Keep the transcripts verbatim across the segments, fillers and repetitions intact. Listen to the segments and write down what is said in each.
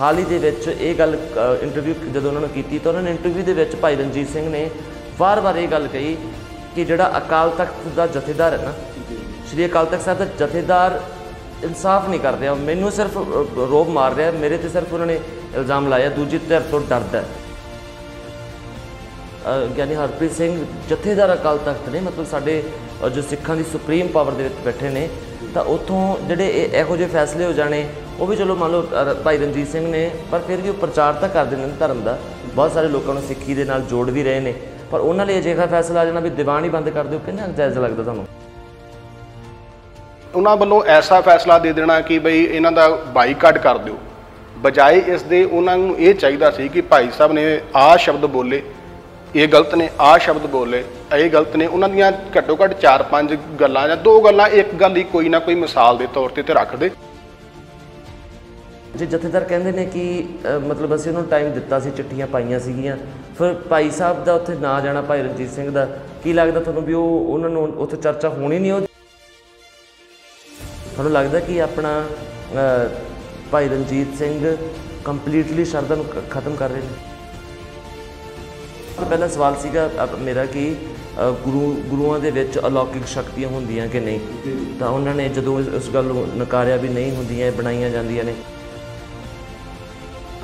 हाल ही दे विच इह गल इंटरव्यू जदों उन्होंने कीती तां उन्होंने इंटरव्यू दे विच भाई रणजीत सिंह ने बार बार यह गल कही कि जिहड़ा अकाल तख्त दा जथेदार है ना, श्री अकाल तख्त साहब दा जथेदार इंसाफ नहीं कर रहा, मैनू सिर्फ रोब मार रहा, मेरे तो सिर्फ उन्होंने इल्ज़ाम लाया, दूजी धिर तो डरदा है। यानी हरप्रीत सिंह जथेदार अकाल तख्त ने, मतलब साढ़े जो सिखों की सुप्रीम पावर दे विच बैठे ने, तो उतों जोड़े इहो जे फैसले हो जाने वो भी चलो मान लो भाई रणजीत सिंह ने, पर फिर भी वो प्रचार तो कर देते हैं धर्म का, बहुत सारे लोगों को सिक्खी के नाल जोड़ भी रहे हैं, पर उन्होंने अजिहा फैसला आ जाना भी दीवान ही बंद कर दो, कि जायज़ा लगता थानू? उन्होंने वालों ऐसा फैसला दे देना कि बई इन्हों का बाईकाट कर दो, बजाय इस दे उन्होंने ये चाहिए सी कि भाई साहब ने आ शब्द बोले ये गलत ने, आ शब्द बोले ये गलत ने, उन्होंने घट्टो घट्ट चार पाँच गल्लां या दो गल्लां एक गल ही कोई ना कोई मिसाल के तौर पर रख दे। जो जथेदार कहते हैं कि आ, मतलब असं उन्होंने टाइम दिता सी, चिट्ठियां पाइया सीगियां, फिर भाई साहब का उत्थे ना जाना, भाई रणजीत सिंह का की लगता थोड़ा भी उन्होंने उत्थे चर्चा होनी नहीं? हो थोड़ा लगता कि अपना आ, भाई रणजीत सिंह कंप्लीटली शरदन खत्म कर रहे हैं। पहला सवाल सीगा मेरा कि गुरु गुरुओं के विच अलौकिक शक्तियां होंदियां कि नहीं, तो उन्होंने जदों इस गल नकारिया भी नहीं होंदियां, बनाई जांदियां ने।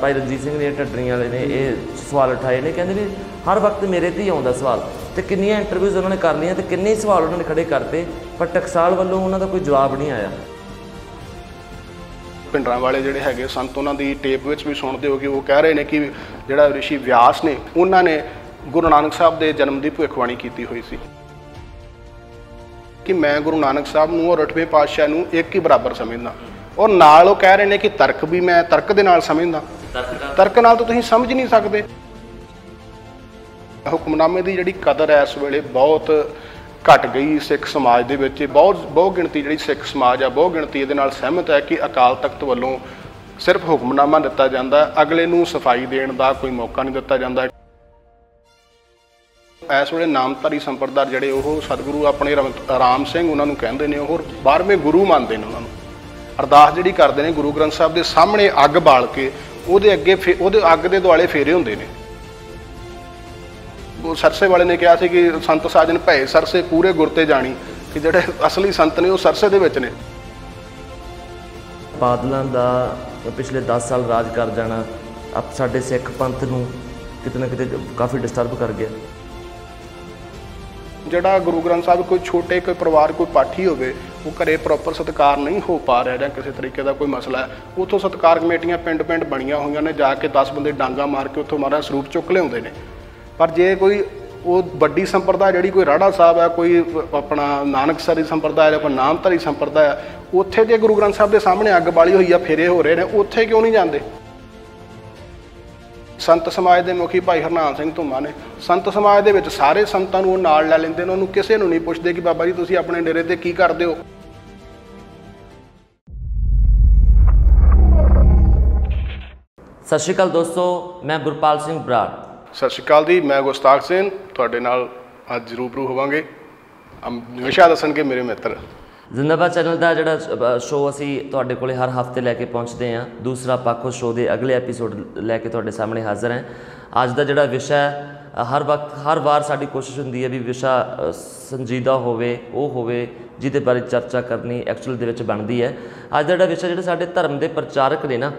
भाई रणजीत सिंह ने ढड्डरी वाले ने ये सवाल उठाए ने, कहते भी हर वक्त मेरे ते ही आउंदा सवाल, तो किन्नियां इंटरव्यूज़ उन्होंने कर लिया, तो किन्ने सवाल उन्होंने खड़े करते, पर टकसाल वालों उन्होंने कोई जवाब नहीं आया। भिंडरांवाले जिहड़े हैगे संत, उन्हों की टेप विच भी सुनते हो कि वो कह रहे हैं कि जिहड़ा ऋषि व्यास ने उन्होंने गुरु नानक साहब के जन्म की भविष्यवाणी की हुई सी कि मैं गुरु नानक साहब नूं और अठवें पातशाह नूं एक ही बराबर समझदा, और नाल वो कह रहे हैं कि तर्क भी मैं तर्क दे नाल समझदा, तर्क नाल तो तुसीं समझ नहीं सकते। हुक्मनामे की जिहड़ी कदर है इस वेले बहुत घट गई सिख समाज दे विच, बहुत बहु गिणती जिहड़ी सिख समाज आ, बहु गिणती इहदे नाल सहमत है कि अकाल तख्त वालों सिर्फ हुक्मनामा दिता जाता, अगले नूं सफाई देण दा कोई मौका नहीं दिता जाता। इस वेले नामधारी संप्रदाय जिहड़े ओह सतगुरु अपने राम सिंह उन्हां नूं कहिंदे ने, ओह बारहवें गुरु मानते हैं, उन्होंने अरदास जिहड़ी करते हैं गुरु ग्रंथ साहब के सामने अग बाल के ਉਹਦੇ ਅੱਗੇ ਫੇ ਉਹਦੇ ਅੱਗ ਦੇ ਦੁਆਲੇ ਫੇਰੇ ਹੁੰਦੇ ਨੇ। ਉਹ ਸਰਸੇ ਵਾਲੇ ਨੇ ਕਿਹਾ ਸੀ ਕਿ ਸੰਤ ਸਾਜਨ ਭੈ ਸਰਸੇ ਪੂਰੇ ਗੁਰ ਤੇ ਜਾਣੀ, ਕਿ ਜਿਹੜੇ ਅਸਲੀ ਸੰਤ ਨੇ ਉਹ ਸਰਸੇ ਦੇ ਵਿੱਚ ਨੇ। ਬਾਦਲਾਂ ਦਾ ਪਿਛਲੇ ਦਸ ਸਾਲ ਰਾਜ ਕਰ ਜਾਣਾ ਸਾਡੇ ਸਿੱਖ ਪੰਥ ਨੂੰ ਕਿਤੇ ਨਾ ਕਿਤੇ ਕਾਫੀ ਡਿਸਟਰਬ ਕਰ ਗਿਆ। ਜਿਹੜਾ ਗੁਰੂ ਗ੍ਰੰਥ ਸਾਹਿਬ ਕੋਈ ਛੋਟੇ ਕੋਈ ਪਰਿਵਾਰ ਕੋਈ ਪਾਠੀ ਹੋਵੇ, ਉਹ ਘਰੇ ਪ੍ਰੋਪਰ ਸਤਿਕਾਰ ਨਹੀਂ ਹੋ ਪਾ ਰਿਹਾ ਜਾਂ ਕਿਸੇ ਤਰੀਕੇ ਦਾ ਕੋਈ ਮਸਲਾ ਹੈ, ਉੱਥੋਂ ਸਤਿਕਾਰ ਕਮੇਟੀਆਂ ਪਿੰਡ ਪਿੰਡ ਬਣੀਆਂ ਹੋਈਆਂ ਨੇ, ਜਾ ਕੇ ਦਸ ਬੰਦੇ ਡਾਂਗਾ ਮਾਰ ਕੇ ਉੱਥੋਂ ਮਹਾਰਾਜ ਸਰੂਪ ਚੁੱਕ ਲਿਆਉਂਦੇ ਨੇ। ਪਰ ਜੇ ਕੋਈ ਉਹ ਵੱਡੀ ਸੰਪਰਦਾ ਜਿਹੜੀ ਕੋਈ ਰਾੜਾ ਸਾਹਿਬ ਹੈ, ਕੋਈ ਆਪਣਾ ਨਾਨਕਸਰੀ ਸੰਪਰਦਾ ਜਾਂ ਕੋਈ ਨਾਮਧਾਰੀ ਸੰਪਰਦਾ ਹੈ, ਉੱਥੇ ਜੇ ਗੁਰੂ ਗ੍ਰੰਥ ਸਾਹਿਬ ਦੇ ਸਾਹਮਣੇ ਅੱਗ ਬਾਲੀ ਹੋਈ ਆ, ਫੇਰੇ ਹੋ ਰਹੇ ਨੇ, ਉੱਥੇ ਕਿਉਂ ਨਹੀਂ ਜਾਂਦੇ? संत समाज के मुखी भाई हरनाम सिंह धुम्मा ने संत समाज के विच सारे संतां नूं नाल लै लैंदे ने, उन्होंने किसी नूं नहीं पुछदे कि बाबा जी तुसीं अपने डेरे ते की करदे हो। सत श्री अकाल दोस्तों, मैं गुरपाल सिंह बराड़। सत श्री अकाल जी, मैं गुस्ताख सिंह तुहाडे नाल अज रूबरू होवांगे। हमेशा दस्सणगे मेरे मित्र। जिंदाबाद चैनल का जोड़ा शो असी तुहाडे कोले हर हफ्ते लैके पहुँचते हैं। दूसरा पाखो शो के अगले एपीसोड लैके तुहाडे सामने हाजिर हैं। आज का जोड़ा विशा हर वक्त हर बार साड़ी कोशिश होंदी है भी विशा संजीदा होवे, ओ होवे जिहदे बारे चर्चा करनी एक्चुअल दे विच बनदी है। अज दा विशा जिहड़े साडे धर्म के प्रचारक ने ना,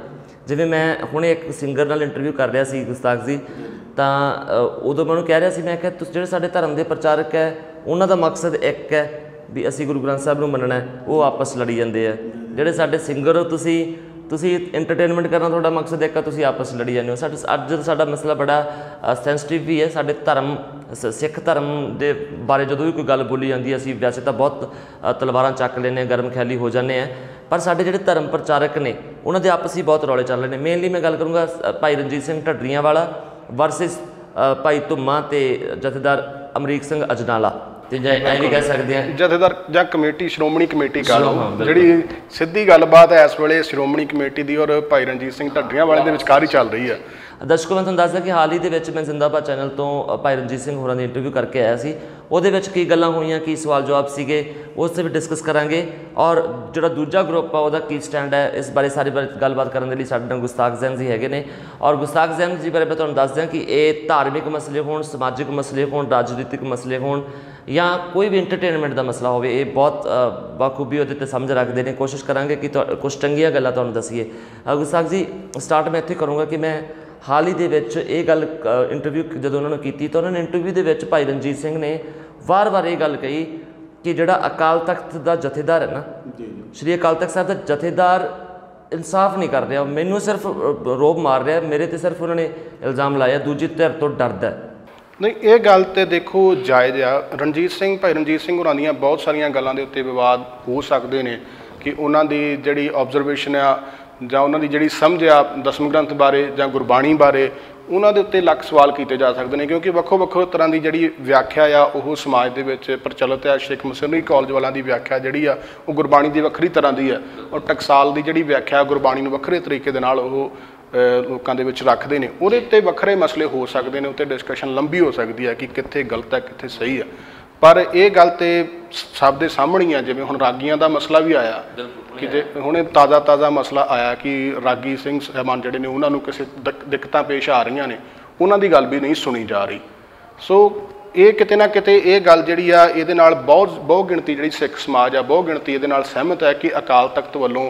जिवें मैं हुणे एक सिंगर नाल इंटरव्यू कर रहा सी गुस्ताख जी, तां उदों मैं कह रहा सी मैं कि तुसीं जिहड़े साडे धर्म के प्रचारक है उन्हां दा मकसद एक है भी असी गुरु ग्रंथ साहब नूं मनना है, वो आपस लड़ी जाते हैं। जिहड़े साडे सिंगर हो तुसी तुसी एंटरटेनमेंट करना थोड़ा मकसद एक तुसी आपस लड़ी जाते हो। साडे अज दा साडा मसला बड़ा सेंसिटिव भी है। साडे धर्म सिख धर्म दे बारे जदों भी कोई गल बोली जाती है, असी वैसे तो बहुत तलवारां चक लैने, गर्म ख्याली हो जाने हैं, पर साडे जिहड़े धर्म प्रचारक ने उन्हां दे आपस ही बहुत रौले चल रहे हैं। मेनली मैं गल करूँगा भाई रणजीत सिंह ढड्डरियां वाला वर्सिस भाई धुम्मा ते जथेदार अमरीक सिंह अजनाला। ਤੇ ਜੇ ਐਂ ਵੀ ਕਹਿ ਸਕਦੇ ਆ ਜਥੇਦਾਰ ਜਾਂ ਕਮੇਟੀ ਸ਼੍ਰੋਮਣੀ ਕਮੇਟੀ ਕਾ ਲਓ, ਜਿਹੜੀ ਸਿੱਧੀ ਗੱਲਬਾਤ ਹੈ ਇਸ ਵੇਲੇ ਸ਼੍ਰੋਮਣੀ ਕਮੇਟੀ ਦੀ ਔਰ ਭਾਈ ਰਣਜੀਤ ਸਿੰਘ ਢੱਡਰੀਆਂ ਵਾਲੇ ਦੇ ਵਿਚਕਾਰ ਹੀ ਚੱਲ ਰਹੀ ਹੈ। ਦਰਸ਼ਕੋ ਮੈਂ ਤੁਹਾਨੂੰ ਦੱਸਦਾ ਕਿ ਹਾਲ ਹੀ ਦੇ ਵਿੱਚ ਮੈਂ ਜ਼ਿੰਦਾਬਾਦ ਚੈਨਲ ਤੋਂ ਭਾਈ ਰਣਜੀਤ ਸਿੰਘ ਹੋਰਾਂ ਦੀ ਇੰਟਰਵਿਊ ਕਰਕੇ ਆਇਆ ਸੀ, ਉਹਦੇ ਵਿੱਚ ਕੀ ਗੱਲਾਂ ਹੋਈਆਂ, ਕੀ ਸਵਾਲ ਜਵਾਬ ਸੀਗੇ, ਉਸ 'ਤੇ ਵੀ ਡਿਸਕਸ ਕਰਾਂਗੇ। ਔਰ ਜਿਹੜਾ ਦੂਜਾ ਗਰੁੱਪ ਆ ਉਹਦਾ ਕੀ ਸਟੈਂਡ ਹੈ, ਇਸ ਬਾਰੇ ਸਾਰੀ ਗੱਲਬਾਤ ਕਰਨ ਦੇ ਲਈ ਸਾਡੇ ਨਾਲ ਗੁਸਤਾਖ ਜ਼ੈਨ ਜੀ ਹੈਗੇ ਨੇ। ਔਰ ਗੁਸਤਾਖ ਜ਼ੈਨ ਜੀ ਬਾਰੇ ਮੈਂ ਤੁਹਾਨੂੰ ਦੱਸ ਦਿਆਂ ਕਿ ਇਹ ਧਾਰਮਿਕ ਮਸਲੇ ਹੋਣ, ਸਮਾਜਿਕ ਮਸਲੇ ਹੋਣ, ਰਾਜਨੀਤਿਕ ਮਸਲੇ ਹੋਣ या कोई भी इंटरटेनमेंट का मसला हो, बहुत बाखूबी वो समझ रखते हैं। कोशिश करा कि तो, कुछ चंगिया गल्लां तुहानूं दसीए। गुस्ताख जी स्टार्ट मैं इत्थे करूँगा कि मैं हाल ही दे विच ये गल इंटरव्यू जदों उन्होंने की तो उन्होंने इंटरव्यू दे विच भाई रणजीत सिंह ने वार वार ये गल कही कि जिहड़ा अकाल तख्त का जथेदार है ना, श्री अकाल तख्त साहब का जथेदार इंसाफ नहीं कर रहा, मैनू सिर्फ रोब मार रहा, मेरे तो सिर्फ उन्होंने इल्ज़ाम लाया, दूजी धिर तो डरदा। नहीं, ये गल तो देखो जायज़ आ। रणजीत सिंह भाई रणजीत सिंह होरां दियां बहुत सारिया गल्लां दे उत्ते विवाद हो सकते हैं कि उन्हां दी जिहड़ी ऑब्जरवेशन आ जां उन्हां दी जिहड़ी समझ आ दसम ग्रंथ बारे जां गुरबाणी बारे, उन्हां दे उत्ते लख सवाल किए जा सकते हैं, क्योंकि वक्खो वक्खो तरह की जिहड़ी व्याख्या आ ओह समाज दे विच प्रचलित है। सिख मिशनरी कॉलेज वालों की व्याख्या जिहड़ी आ ओह गुरबाणी की वक्खरी तरह की है, और टकसाल की जिहड़ी व्याख्या गुरबाणी नूं वक्खरे तरीके दे नाल ओह लोगों के रखते हैं, वो वक्रे मसले हो सकते हैं, उत्ते डिस्कशन लंबी हो सकती है कि कितने गलत है कितने सही है। पर यह गल तो सब के सामने ही है, जिवें हुण रागियां का मसला भी आया कि जे हुणे ताज़ा ताज़ा मसला आया कि रागी सिंह साहबान जिहड़े ने उन्होंने किसी दिक्कतां पेश आ रही ने, उन्हों की गल भी नहीं सुनी जा रही। सो ये किते ना किते ये गल जिहड़ी आ इहदे नाल बहुत बहुत गिणती जिहड़ी सिख समाज आ बहुत गिणती इहदे नाल सहमत है कि अकाल तख्त वल्लों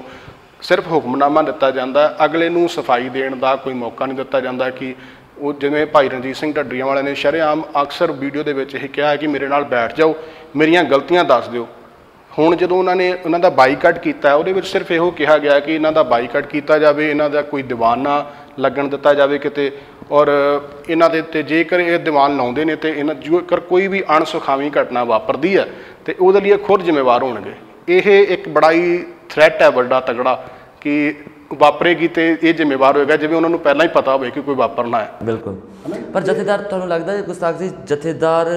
सिर्फ हुक्मनामा दिता जाता, अगले नूं सफाई देण दा कोई मौका नहीं दिता जाता। कि वो जिवें भाई रणजीत सिंह ढड्डरियां वाले ने शरेआम अक्सर वीडियो दे विच यही कहा है कि मेरे नाल बैठ जाओ, मेरियां गलतियां दस दिओ। हुण जदों उन्होंने उन्हां दा बाईकाट कीता, उहदे विच सिर्फ इहो कहा गया कि इन्हां दा बाईकाट कीता जावे, इन्हां दा कोई दीवान ना लगण दिता जावे किते, और इन्हां दे ते जेकर ये दीवान लाउंदे ने ते इन्हां जेकर कोई भी अणसुखावी घटना वापरदी है ते उहदे लिए खुद जिम्मेवार होणगे। यह एक बड़ा ही थ्रैट है, बड़ा तगड़ा कि वापरेगी तो यह जिम्मेवार होगा, जिवें उन्होंने पहला ही पता हो कि कोई वापरना है। बिल्कुल। पर जथेदार तुहानूं लगदा है गुस्ताख जी, जथेदार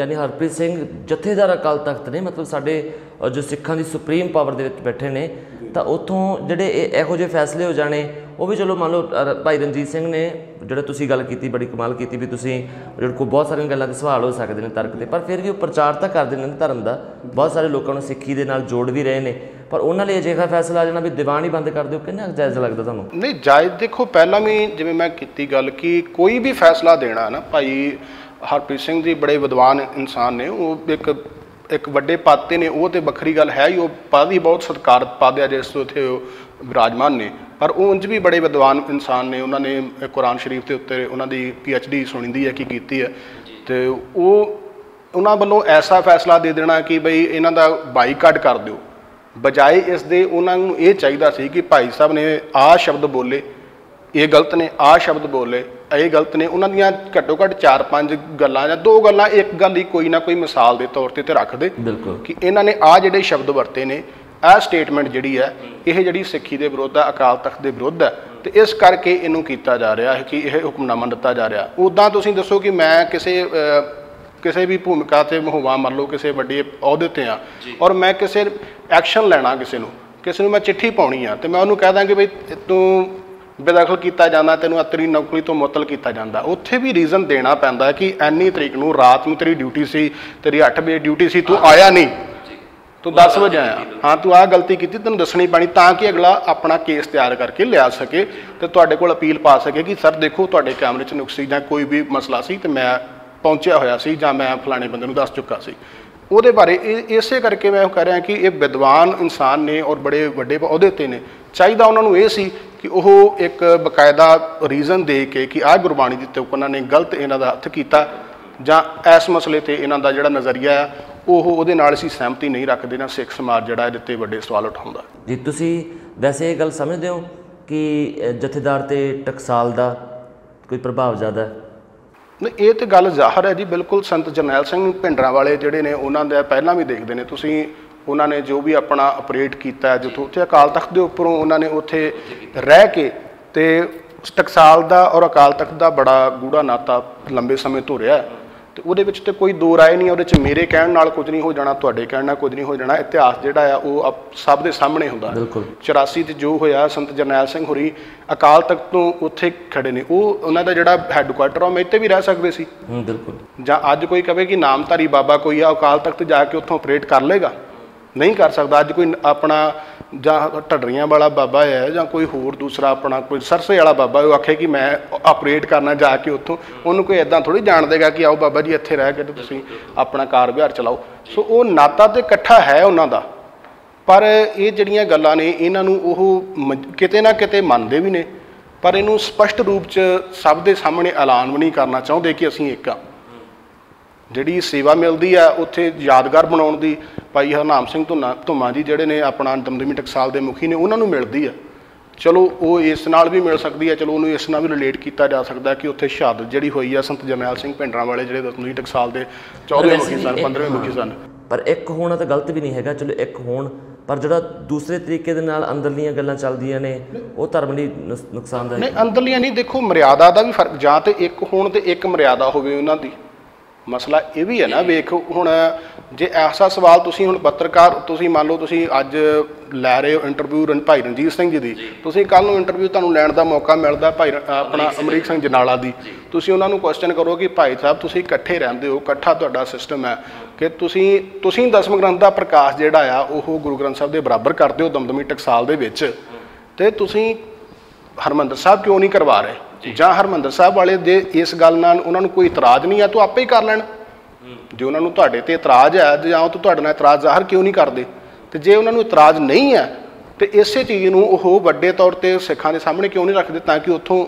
यानी हरप्रीत सिंह जथेदार अकाल तख्त ने, मतलब साडे जो सिखां दी सुप्रीम पावर दे विच बैठे ने, तो उत्थों जिहड़े इहो जिहे फैसले हो जाने वो भी चलो मान लो भाई रणजीत सिंह ने जिहड़े तुसीं गल कीती बड़ी कमाल कीती भी तुसीं जिहड़े को बहुत सारियां गल्लां ते सवाल हो सकदे ने तर्क ते, पर फिर भी वो प्रचार तां करदे ने धर्म दा, बहुत सारे लोकां नूं सिक्खी दे नाल जोड़ भी रहे ने, पर उन्होंने अजिहा फैसला आ जाना भी दीवान ही बंद कर दो, कि जायज़ लगता थानू? नहीं जायज़ देखो, पहला भी जिवें मैं कीती गल कि कोई भी फैसला देना है ना, भाई हरप्रीत सिंह जी बड़े विद्वान इंसान ने, वो एक एक वड्डे पाते ने, वो तो बखरी गल है ही, वो पद ही बहुत सत्कार पाद है जिस उत्थे विराजमान ने, पर उंज भी बड़े विद्वान इंसान ने, उन्होंने कुरान शरीफ के उत्ते उन्होंने पी एच डी सुनी दी है कि कीती है, तो वो उन्होंने वालों ऐसा फैसला दे देना कि बई इन्हां दा बाईकाट कर दो, बजाय इस दे उन्होंने ये चाहिए सी कि भाई साहब ने आ शब्द बोले ये गलत ने, आ शब्द बोले ये गलत ने, उन्होंने घट्टो घट्ट चार पांच गल्लां जां दो गल्लां एक गल ही कोई ना कोई मिसाल के तौर पर रख दे कि इन्होंने आ जिहड़े शब्द वरते ने, आ स्टेटमेंट जिहड़ी है यह जिहड़ी सिक्खी के विरुद्ध है, अकाल तख्त के विरुद्ध है, तो इस करके इनू किया जा रहा है कि यह हुक्मनामा दिता जा रहा। उदां तुसीं दसो कि मैं किसी किसी भी भूमिका से होवां, मान लो किसी वड्डे अहुदे ते आ और मैं किसी एक्शन लैना, किसी नूं किसी नूं मैं चिट्ठी पाउणी आ, तो मैं उन्होंने कह दा कि बई तूं बेदखल किया जाता, तेनों अतरी नौकरी तो मुअत्तल किया जाता, उत्थे भी रीजन देना पैंदा है कि इन्नी तरीक नूं रात नूं तेरी ड्यूटी सी, तेरी अठ बजे ड्यूटी सी, तू आया नहीं, तू दस बजे आया, हाँ तू आ गलती की तेन दसनी पैनी, तां कि अगला अपना केस तैयार करके लिया सके तो तुहाडे कोल अपील पा सके कि सर देखो तुहाडे कैमरे च नुकसी जां कोई भी मसला सी, तो मैं पहुँचा होया सी जां मैं फलाने बंदे नूं दस चुका सी। ਉਹਦੇ बारे इस करके मैं कह रहा कि ये विद्वान इंसान ने और बड़े ਵੱਡੇ ਅਹੁਦੇ ਤੇ ਨੇ, ਚਾਹੀਦਾ ਉਹਨਾਂ ਨੂੰ ਇਹ ਸੀ कि ਉਹ एक बकायदा रीजन दे के कि आह गुरबाणी ਦੇ ਤੇ ਉਹਨਾਂ ਨੇ गलत ਇਹਨਾਂ ਦਾ ਹੱਥ ਕੀਤਾ ਜਾਂ इस मसले ਤੇ ਇਹਨਾਂ ਦਾ ਜਿਹੜਾ ਨਜ਼ਰੀਆ ਆ ਉਹ ਉਹਦੇ ਨਾਲ ਅਸੀਂ ਸਹਿਮਤੀ ਨਹੀਂ ਰੱਖਦੇ ਨਾ, ਸਿੱਖ ਸਮਾਜ ਜਿਹੜਾ ਇਹਦੇ ਤੇ ਵੱਡੇ ਸਵਾਲ ਉਠਾਉਂਦਾ। ਜੀ ਤੁਸੀਂ ਵੈਸੇ ਇਹ ਗੱਲ ਸਮਝਦੇ ਹੋ ਕਿ ਜਥੇਦਾਰ ਤੇ ਟਕਸਾਲ ਦਾ ਕੋਈ ਪ੍ਰਭਾਵ ਜ਼ਿਆਦਾ ਹੈ? नहीं, ये तो गल जाहिर है जी, बिल्कुल। संत जरनैल सिंह भिंडरांवाले जिहड़े ने उन्होंने पहला भी देखते हैं तुसीं, उन्होंने जो भी अपना ऑपरेट किया जो उत्थे अकाल तख्त के उपरों उन्होंने उत्थे रह के ते टकसाल दा और अकाल तख्त दा बड़ा गूढ़ा नाता लंबे समय तो रहा है, तो वो दे ते कोई दो राय नहीं, और मेरे कहने नाल कुछ नहीं हो जाना, तुहाडे कहने नाल कुछ नहीं हो जाना। इतिहास जिहड़ा आ वो सब दे सामने हुंदा। चौरासी ते जो होया संत जरनैल सिंह होरी अकाल तख्त तो उत्थे खड़े ने, वो उन्हां दा जिहड़ा हैडकुआर्टर आ इत्थे भी रह सकदे सी। बिल्कुल। जां अज कोई कहे कि नामधारी बाबा कोई आ अकाल तख्त जाके उत्थों ऑपरेट कर लेगा, नहीं कर सकता। अज कोई अपना जां ढडरियां वाला बाबा है जां कोई होर दूसरा अपना कोई सरसे वाला बाबा वो आखे कि मैं ऑपरेट करना जाके उतों, उन्होंने कोई इदा थोड़ी जान देगा कि आओ बाबा जी इत्थे रह के तो तुसीं अपना कार विहार चलाओ। सो वो नाता तो इकट्ठा है उन्हां दा, पर ये जिहड़ियां गल्लां ने इन्हां नूं ओह किते ना किते मनदे भी ने, पर इहनूं स्पष्ट रूप च सब दे सामने ऐलान भी नहीं करना चाहुंदे कि असीं इक आ। जिहड़ी सेवा मिलदी आ उत्थे यादगार बनाउण दी भाई हरनाम सिंह धुम्मा जी जिहड़े ने अपना दमदमी टकसाल के मुखी ने उन्हां नूं मिलदी आ। चलो वो इस नाल भी मिल सकती है, चलो उन्होंने इस नाल भी रिलेट किया जा सकता कि उत्थे शहादत जिहड़ी हुई आ संत जरनैल सिंह भिंडरांवाले जिहड़े दमदमी टकसाल के चौदहवें मुखी सन पंद्रहवें मुखी सन। पर एक होना तो गलत भी नहीं है, चलो एक होण पर जिहड़ा दूसरे तरीके दे नाल अंदरलियां गल्लां चलदियां ने वह धर्म लई नुकसानदायक नहीं। अंदरलियां नहीं, देखो मर्यादा का भी फर्क, जां ते एक होण ते एक मर्यादा होवे उन्हां दी। मसला यह भी है ना, वेख हुण जे ऐसा सवाल तुसीं हुण पत्रकार तुसीं मान लो तुसीं अज लै रहे हो इंटरव्यू भाई रणजीत सिंह जी दी, तुसीं कल नूं इंटरव्यू तुहानूं लैण दा मौका मिलदा भाई अपना अमरीक सिंह जनाला दी, तुसीं उन्हां नूं क्वेश्चन करो कि भाई साहब तुसीं इकट्ठे रहिंदे हो, इकट्ठा तुहाडा सिस्टम है कि तुसीं तुसीं दसवें ग्रंथ दा प्रकाश जिहड़ा आ ओह गुरु ग्रंथ साहिब दे बराबर करदे हो दमदमी टकसाल दे विच, ते तुसीं हरमंदर साहिब क्यों नहीं करवा रहे? ਜਾਂ ਹਰਮੰਦਰ ਸਾਹਿਬ ਵਾਲੇ ਦੇ इस गल ਨਾਲ ਉਹਨਾਂ ਨੂੰ ਕੋਈ ਇਤਰਾਜ਼ नहीं है तो आपे ही कर ਲੈਣ। जो उन्होंने ਤੁਹਾਡੇ ਤੇ ਇਤਰਾਜ਼ है ਜਾਂ ਉਹ ਤੁਹਾਡੇ ਨਾਲ ਇਤਰਾਜ਼ ਜ਼ਾਹਰ क्यों नहीं करते? तो जे उन्होंने ਇਤਰਾਜ਼ नहीं है तो इस चीज़ ਨੂੰ ਉਹ ਵੱਡੇ ਤੌਰ ਤੇ ਸਿੱਖਾਂ ਦੇ ਸਾਹਮਣੇ क्यों नहीं ਰੱਖਦੇ ਤਾਂ ਕਿ ਉੱਥੋਂ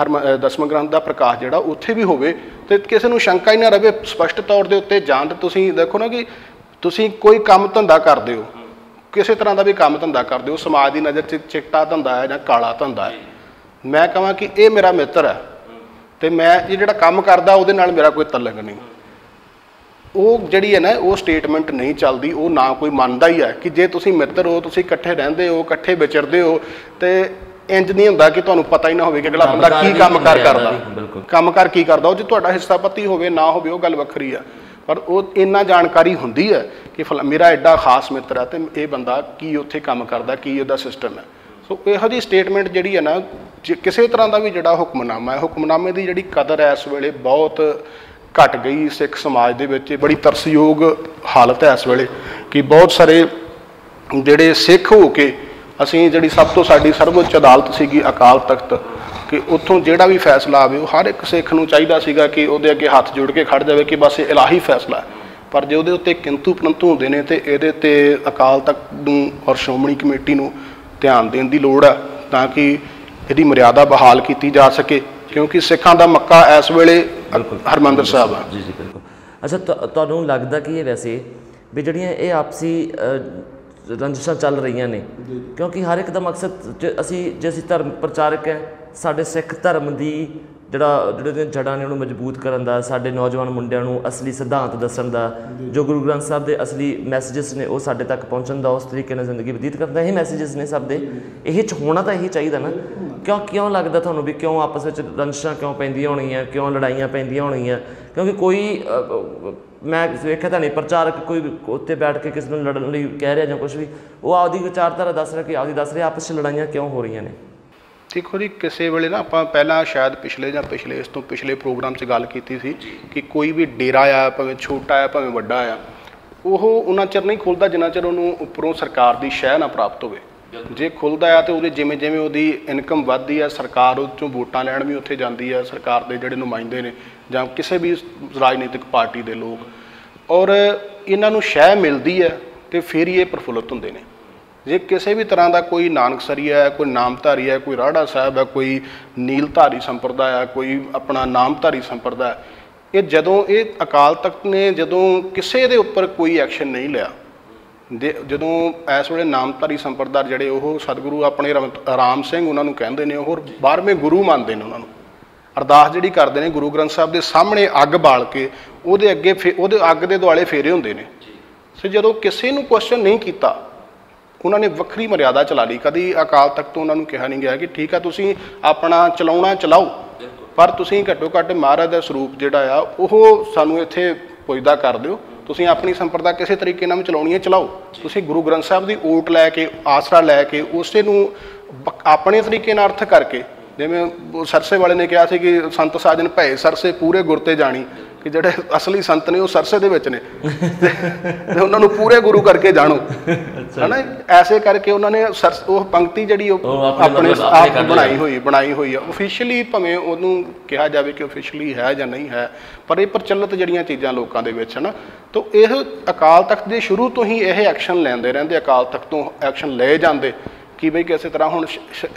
ਹਰਮ ਦਸਵੇਂ ਗ੍ਰੰਥ ਦਾ ਪ੍ਰਕਾਸ਼ ਜਿਹੜਾ ਉੱਥੇ ਵੀ ਹੋਵੇ ਤੇ ਕਿਸੇ ਨੂੰ ਸ਼ੰਕਾ ਹੀ ਨਾ ਰਹੇ ਸਪਸ਼ਟ ਤੌਰ ਦੇ ਉੱਤੇ। ਜਾਂ ਤਾਂ ਤੁਸੀਂ ਦੇਖੋ ਨਾ ਕਿ ਤੁਸੀਂ ਕੋਈ ਕੰਮ ਧੰਦਾ ਕਰਦੇ ਹੋ, ਕਿਸੇ ਤਰ੍ਹਾਂ ਦਾ ਵੀ ਕੰਮ ਧੰਦਾ ਕਰਦੇ ਹੋ, ਸਮਾਜ ਦੀ ਨਜ਼ਰ 'ਚ ਚਿੱਟਾ ਧੰਦਾ ਹੈ ਜਾਂ ਕਾਲਾ ਧੰਦਾ ਹੈ। मैं कहां कि यह मेरा मित्र है तो मैं ये जिहड़ा काम करदा उहदे नाल मेरा कोई तलक नहीं, वो जिहड़ी है ना वो स्टेटमेंट नहीं चलती। वो ना कोई मानता ही है कि जे तुसीं मित्र हो, तुसीं इकट्ठे रहिंदे हो, इकट्ठे विचरदे हो, तो इंज नहीं हुंदा कि तुहानूं पता ही ना होवे कि अगला बंदा की काम कार करदा, काम कार की करदा। जे तुहाडा हिस्सापति होवे ना होवे वो गल वखरी है, पर वो इन्ना जानकारी हुंदी है कि मेरा एडा खास मित्र है तो यह बंदा की उत्थे काम करदा, की उहदा सिस्टम है। सो इहो जी स्टेटमेंट जिहड़ी है ना जे किसी तरह का भी जोड़ा हुक्मनामा है, हुक्मनामे की जी कदर है इस वेले बहुत घट गई सिख समाज के, बड़ी तरसयोग हालत है इस वेले कि बहुत सारे जोड़े सिख हो के असी जी सब तो साड़ी सर्वोच्च अदालत सी अकाल तख्त कि उतों जोड़ा भी फैसला आवे हर एक सिख नूं चाहीदा सीगा कि उहदे अगे हथ जोड़ के खड़ जाए कि बस इलाही फैसला है। पर जो उहदे उत्ते किंतु परंतु होंदे ने ते इहदे ते अकाल तख्त नूं और श्रोमणी कमेटी नूं ध्यान देण दी लोड़ है तां कि यदि मर्यादा बहाल की जा सके, क्योंकि सिखों का मक्का इस वेले हरमंदर साहब है। जी जी बिल्कुल। अच्छा, तुहानूं लगदा कि वैसे भी जिहड़ियां ये आपसी रंजिशां चल रही ने, क्योंकि हर एक का मकसद असी जे असी धर्म प्रचारक है, साडे सिख धर्म की जिहड़ा जिहड़े जड़ां ने उन्होंने मजबूत करन दा, साडे नौजवान मुंडियां नूं असली सिद्धांत दस्सण दा, जो गुरु ग्रंथ साहब दे असली मैसेजेस ने वो साडे तक पहुँचण दा, उस तरीके नाल जिंदगी बतीत करदा। ये मैसेजेस ने सब दे इह होना तां इह चाहिदा ना। क्यों क्यों लगता थानू भी क्यों आपस में रंजिशां क्यों पैंदियां होणगीआं, क्यों लड़ाइयां पैंदियां होणगीआं? क्योंकि कोई मैं वेखिआ तां नहीं प्रचारक कोई उत्ते बैठ के किसी नूं लड़न लई कह रहा जां कुछ भी, वो आपदी विचारधारा दस रहा कि आपदी दस रहा, आपस में लड़ाइयां क्यों हो रही ने? देखो जी, किसी वेले ना आपां पहलां शायद पिछले जां पिछले इस तों पिछले प्रोग्राम 'च गल कीती सी कि कोई भी डेरा आ भावें छोटा आ भावें वड्डा आ ओह उन्ना चिर नहीं खुलदा जिन्ना चिर उहनूं उपरों सरकार दी शह ना प्राप्त होवे। जे खुलदा है तो वो जिमें जिमें वो इनकम वधदी है, सरकार उतों वोटां लैण भी उत्थे जांदी है, सरकार दे जिहड़े नुमाइंदे ने जां किसी भी राजनीतिक पार्टी दे लोग, और इन्हां नूं शह मिलदी है तो फिर ये प्रफुल्लित हुंदे ने। जे किसी भी तरह का कोई नानकसरी है, कोई नामधारी है, कोई राड़ा साहब है, कोई नीलधारी संप्रदाय है, कोई अपना नामधारी संप्रदाय, ये जदों ये अकाल तख्त ने जदों किसी दे उपर कोई एक्शन नहीं लिया, जे जदों इस वेले नामधारी संप्रदाय जिहड़े ओह सतगुरु अपने रम राम सिंह उन्होंने कहते हैं और बारहवें गुरु मानते हैं, उन्होंने अरदास जी करते हैं गुरु ग्रंथ साहब के सामने अग बाल के उहदे अगे फे उहदे अग दे दुआले फेरे होंदे ने। सो जदों किसी नूं क्वेश्चन नहीं किया, उन्होंने वक्री मर्यादा चला ली। कभी अकाल तख्त तो उन्होंने कहा नहीं गया कि ठीक है तुसीं अपना चलाउणा चलाओ, पर तुसीं घट्टो घट्ट महाराज का स्वरूप जिहड़ा आ ओह सानूं इत्थे पुजदा कर दिओ। तुसीं अपनी संपदा किसे तरीके नाल चलाउणी है चलाओ, तुसीं गुरु ग्रंथ साहब दी ओट लै के आसरा लै के उसे नूं अपने तरीके नाल अर्थ करके जिवें सरसे वाले ने कहा कि संत साजन भए सरसे पूरे गुरते जाणी कि जिहड़े असली संत ने वो सरसे दे विच ने ते उन्हां नूं पूरे गुरु करके जाणो है ना। ऐसे करके उन्होंने सरस वो पंक्ति जिहड़ी अपने आप बनाई हुई बनाई हुई है ऑफिशियली, भावें उहनूं कहा जाए कि ऑफिशियली है जां नहीं है पर यह प्रचलित जिहड़ियां चीज़ां लोकां दे विच है ना। तो यह अकाल तख्त दे शुरू तो ही यह एक्शन लैंदे रहिंदे, अकाल तख्त तो एक्शन ले जांदे कि बई किसी तरह हुण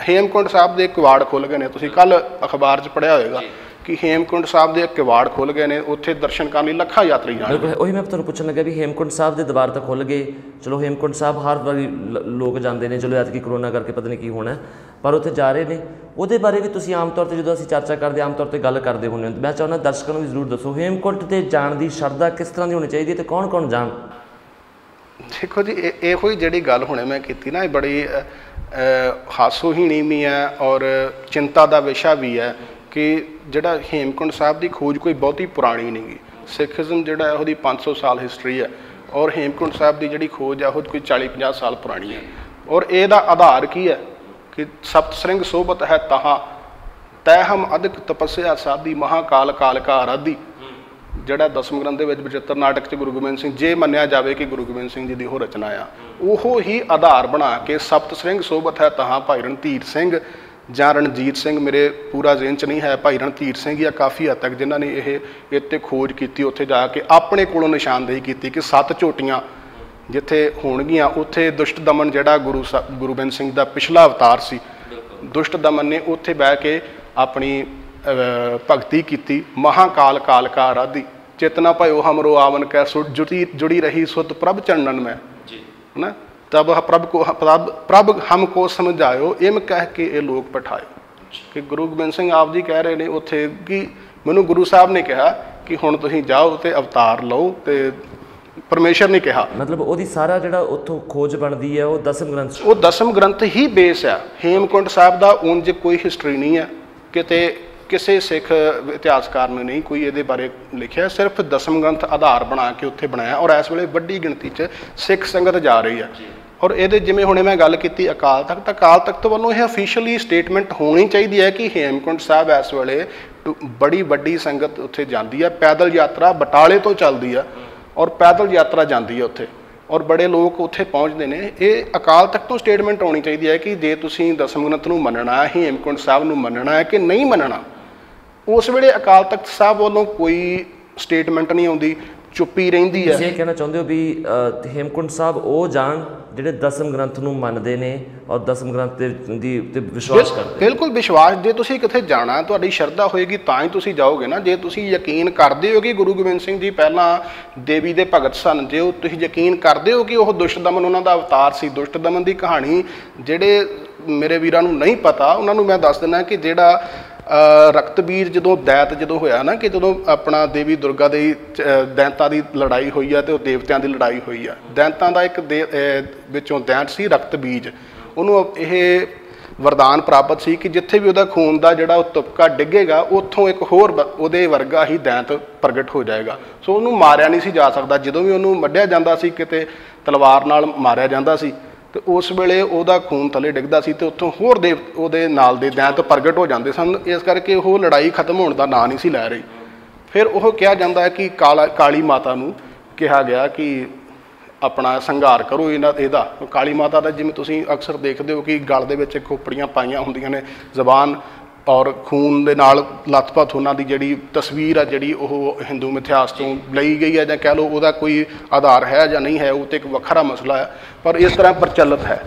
हेमकुंड साहब के किवाड़ खुल गए हैं। तुसीं कल अखबार च पढ़िया होगा कि हेमकुंड साहब के किवाड़ खुल गए हैं, उत्थे दर्शन करने लखा यात्री जाते हैं। बिल्कुल वही मैं तुहानूं पुछण लगा भी हेमकुंड साहब के दरबार तो खुल गए, चलो हेमकुंड साहब हर वारी लोग जाते हैं, चलो ऐतकी करोना करके पता नहीं की होना पर उत्थे जा रहे हैं। वो बारे भी तुसीं आम तौर पर जो असीं चर्चा करते आम तौर पर गल करते होंगे, मैं चाहुंदा दर्शकों को भी जरूर दसो हेमकुंड ते जाण दी शरदा किस तरह की होनी चाहिए तो कौन कौन जाण। देखो जी इहो ही जिहड़ी गल हुणे मैं कीती ना बड़ी हासोहीणी भी है और चिंता का विषय भी है कि जिहड़ा हेमकुंड साहब की खोज कोई बहुती पुरानी नहीं गी, सिखिज़म जिहड़ा उहदी पाँच सौ साल हिस्टरी है और हेमकुंड साहब की जिहड़ी खोज है वो कोई चाली पचास साल पुरानी है। और इहदा आधार की है कि सप्त श्रृंग सोबत है तहा तय हम अधिक तपस्या साधी महाकाल काल का आराधी, जिहड़ा दसम ग्रंथ के बचहत्तर नाटक से गुरु गोबिंद सिंह जे मनिया जाए कि गुरु गोबिंद सिंह जी की वह रचना आ, वो ही आधार बना के सप्त श्रृंग सोबत है तहां भाई रणधीर सिंह जां रणजीत सिंह मेरे पूरा जेहन च नहीं है, भाई रणधीर सिंह या काफ़ी हद तक जिन्होंने यह इत्थे खोज की उत्थे जाके अपने कोलों निशानदेही की कि सत्त झोटियाँ जिथे होणगियां उत्थे दुष्ट दमन जिहड़ा गुरु साहब गुरु गोबिंद सिंह दा पिछला अवतार सी, दुष्ट दमन ने उत्थे बह के अपनी भगती की महाकाल काल का आराधी चेतना भयो हमरो आवन कै सुट जुड़ी जुड़ी रही सुत प्रभ चरणन में है ना, तब प्रभ को प्रभ प्रभ हमको समझायो इम कह के ये लोग पठायो। कि गुरु गोबिंद सिंह आप जी कह रहे ने उत्थे कि मैनू गुरु साहब ने कहा कि हुण तुसीं जाओ तो अवतार लो तो परमेश्वर ने कहा, मतलब वो सारा जो उतो खोज बनती है वो दसम ग्रंथ वो दसम ग्रंथ ही बेस है। हेमकुंड साहब का उंज कोई हिस्टरी नहीं है, कितने किसी सिख इतिहासकार ने नहीं कोई ये बारे लिखा, सिर्फ दसम ग्रंथ आधार बना के उत्थे बनाया और इस वेले वड्डी गिणती च सिख संगत जा रही है। और ये जिमें हुणे मैं गल की अकाल तख्त, अकाल तख्त वालों यह ऑफिशियली स्टेटमेंट होनी चाहिए है कि हेमकुंड साहब इस वेले बड़ी वड्डी संगत उत्थे जाती है, पैदल यात्रा बटाले तो चलती है और पैदल यात्रा जाती है उत्थे और बड़े लोग उत्थे पहुँचते हैं। ये अकाल तख्त तो स्टेटमेंट होनी चाहिए है कि जे तुसीं दसम ग्रंथ नूं मनना है हेमकुंड साहब नूं मनना है कि नहीं मनना। उस वेले अकाल तख्त साहब वालों कोई स्टेटमेंट नहीं आती, चुप्पी रही है। ये कहना चाहते हो भी हेमकुंड साहब वो जान जिहड़े दसम ग्रंथ नूं मनदे ने और दसम ग्रंथ दी ते विश्वास करते। बिल्कुल विश्वास, जे तुसीं किथे जाना तुहाडी शरधा होएगी तां ही तुसीं जाओगे ना। जे तुसीं यकीन करदे हो कि गुरु गोबिंद सिंह जी पहला देवी दे भगत सन, जे ओह तुसीं यकीन करदे हो कि ओह दुष्ट दमन उन्हां दा अवतार सी, दुष्ट दमन दी कहानी जिहड़े मेरे वीरां नूं नहीं पता उन्हां नूं मैं दस दिना कि जिहड़ा रक्तबीर जो दैत जो होया ना कि जो अपना देवी दुर्गा दे दैंतां की लड़ाई हुई है तो देवत्यां की लड़ाई हुई है, दैंतां का एक दे विचों दैंत सी रक्तबीज, उन्हों यह वरदान प्राप्त सी कि जिथे भी वह खून का जो तुपका डिगेगा उतों एक होर उहदे वर्गा ही दैंत प्रगट हो जाएगा। सो उन्होंने मारिया नहीं सी जा सकता, जो भी उन्होंने वड्ढिया जाता सी किते तलवार नाल मारिया जाता सी तो उस वेले वह खून थले डिगदा सी तो उत्तों होर देव उहदे नाल दे दैंत प्रगट हो जाते सन, इस करके वो लड़ाई खत्म होने का ना नहीं सी लै रही। फिर वह कहा जाता है कि काला काली माता नूं कहा गया कि अपना संघार करो इन्हां इहदा। काली माता दा जिवें तुसीं अक्सर देखते हो कि गल दे विच खोपड़ियां पाइयां हुंदियां ने, जबान और खून दे नाल लथपथ उन्हां दी जिहड़ी तस्वीर है जिहड़ी ओह हिंदू इतिहास तों लई गई है, जां कह लो उहदा कोई आधार है जां नहीं है, वो तो एक वखरा मसला है पर इस तरह प्रचलित है।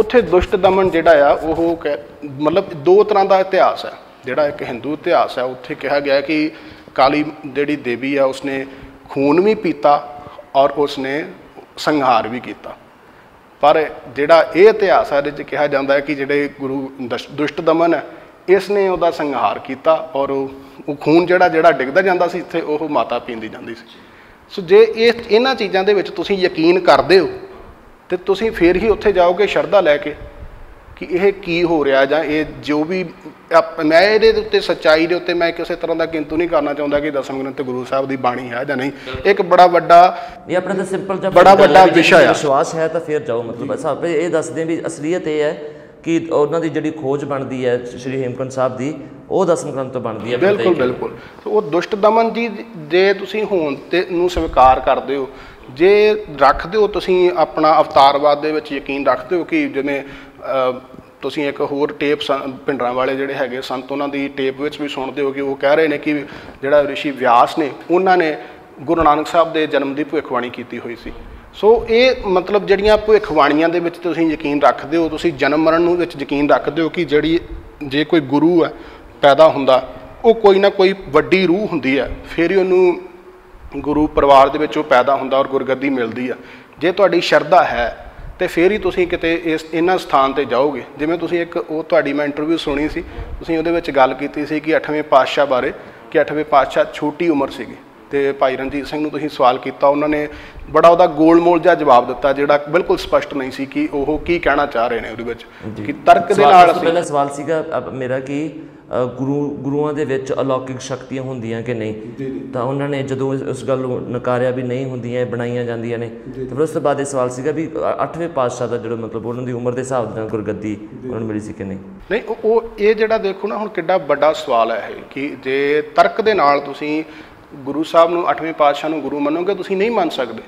उत्थे दुष्ट दमन जिहड़ा आ ओह मतलब दो तरह का इतिहास है, जिहड़ा एक हिंदू इतिहास है उत्थे कहा गया कि काली जिहड़ी देवी है उसने खून भी पीता और उसने संहार भी किया। पर जिहड़ा ये इतिहास है जिस कहा जाता है कि जिहड़े गुरु दुष्ट दमन है इसने उसका संहार किया और वो खून जिहड़ा जिहड़ा डिगदा जाता सी इत्थे ओह माता पींदी जाती सी। सो जे इस इन्हां चीज़ों के विच तुसीं यकीन करदे हो तो तुसीं फिर ही उत्थे जाओगे शरधा लैके कि यह की हो रहा जां यह जो भी मैं ये उत्ते सच्चाई के उत्ते मैं किसी तरह का किंतु नहीं करना चाहता कि दसम ग्रंथ गुरु साहब की बाणी है या नहीं। एक बड़ा वड्डा ये अपना तो सिंपल जब बड़ा वड्डा विषय है, विश्वास है तो फिर जाओ मतलब सब ये दसदे भी असलीयत ये है कि उन्होंने जी खोज बनती है श्री हेमकुंड साहब की वो दसम ग्रंथ तो बनती है। बिल्कुल बिल्कुल। तो दुष्ट दमन जी जे तुसीं होण स्वीकार करते हो जे रखते हो तुसीं अपना अवतारवाद के यकीन रखते हो कि जिवें तुसीं एक होर टेप भिंडरां वाले जिहड़े हैगे संत उन्हां दी टेप विच भी सुणदे हो कि वो कह रहे ने कि जिहड़ा ऋषि व्यास ने उन्होंने गुरु नानक साहब के जन्म की भविष्यवाणी की हुई सी। सो ये मतलब जिहड़ियां भविष्यवाणियां दे विच तुसीं यकीन रखते हो, तुसीं जन्म मरण नूं विच यकीन रखते हो कि जिहड़ी जे कोई गुरु है पैदा हुंदा वो कोई ना कोई वड्डी रूह हुंदी है फिर ही उन्हूं गुरु परिवार दे विच पैदा हुंदा और गुरगद्दी मिलदी है। जे तुहाडी शरधा है तो फिर ही तुसीं किते इस इन्हां स्थान पर जाओगे। जिवें तुसीं एक वो तुहाडी मैं इंटरव्यू सुनी सी, तुसीं उहदे विच गल कीती सी कि अठवें पातशाह बारे कि अठवें पातशाह छोटी उम्र सीगी तो भाई रणजीत सिंह नूं तुसीं सवाल किया, उन्होंने बड़ा उहदा गोल मोल जिहा जवाब दिता जिहड़ा बिल्कुल स्पष्ट नहीं सी कि ओह की कहना चाह रहे ने। उहदे विच कि तर्क दे नाल पहला सवाल सीगा मेरा कि गुरु गुरुआं दे विच अलौकिक शक्तियां हुंदियां कि नहीं, तो उन्होंने जदों उस गल नूं नकारिया भी नहीं हुंदियां बनाईयां जांदियां ने। तो फिर उस तों बाद सवाल सीगा भी अठवें पातशाह दा जिहड़ा मतलब उन्हां दी उम्र दे हिसाब नाल गुरगद्दी उन्हां मिली सी कि नहीं। नहीं ओह इह जिहड़ा देखो ना हुण किड्डा वड्डा सवाल है इह कि जे तर्क दे नाल तुसीं गुरु साहब नूं अठवें पातशाह नूं गुरु मनोगे तुसीं नहीं मान सकदे।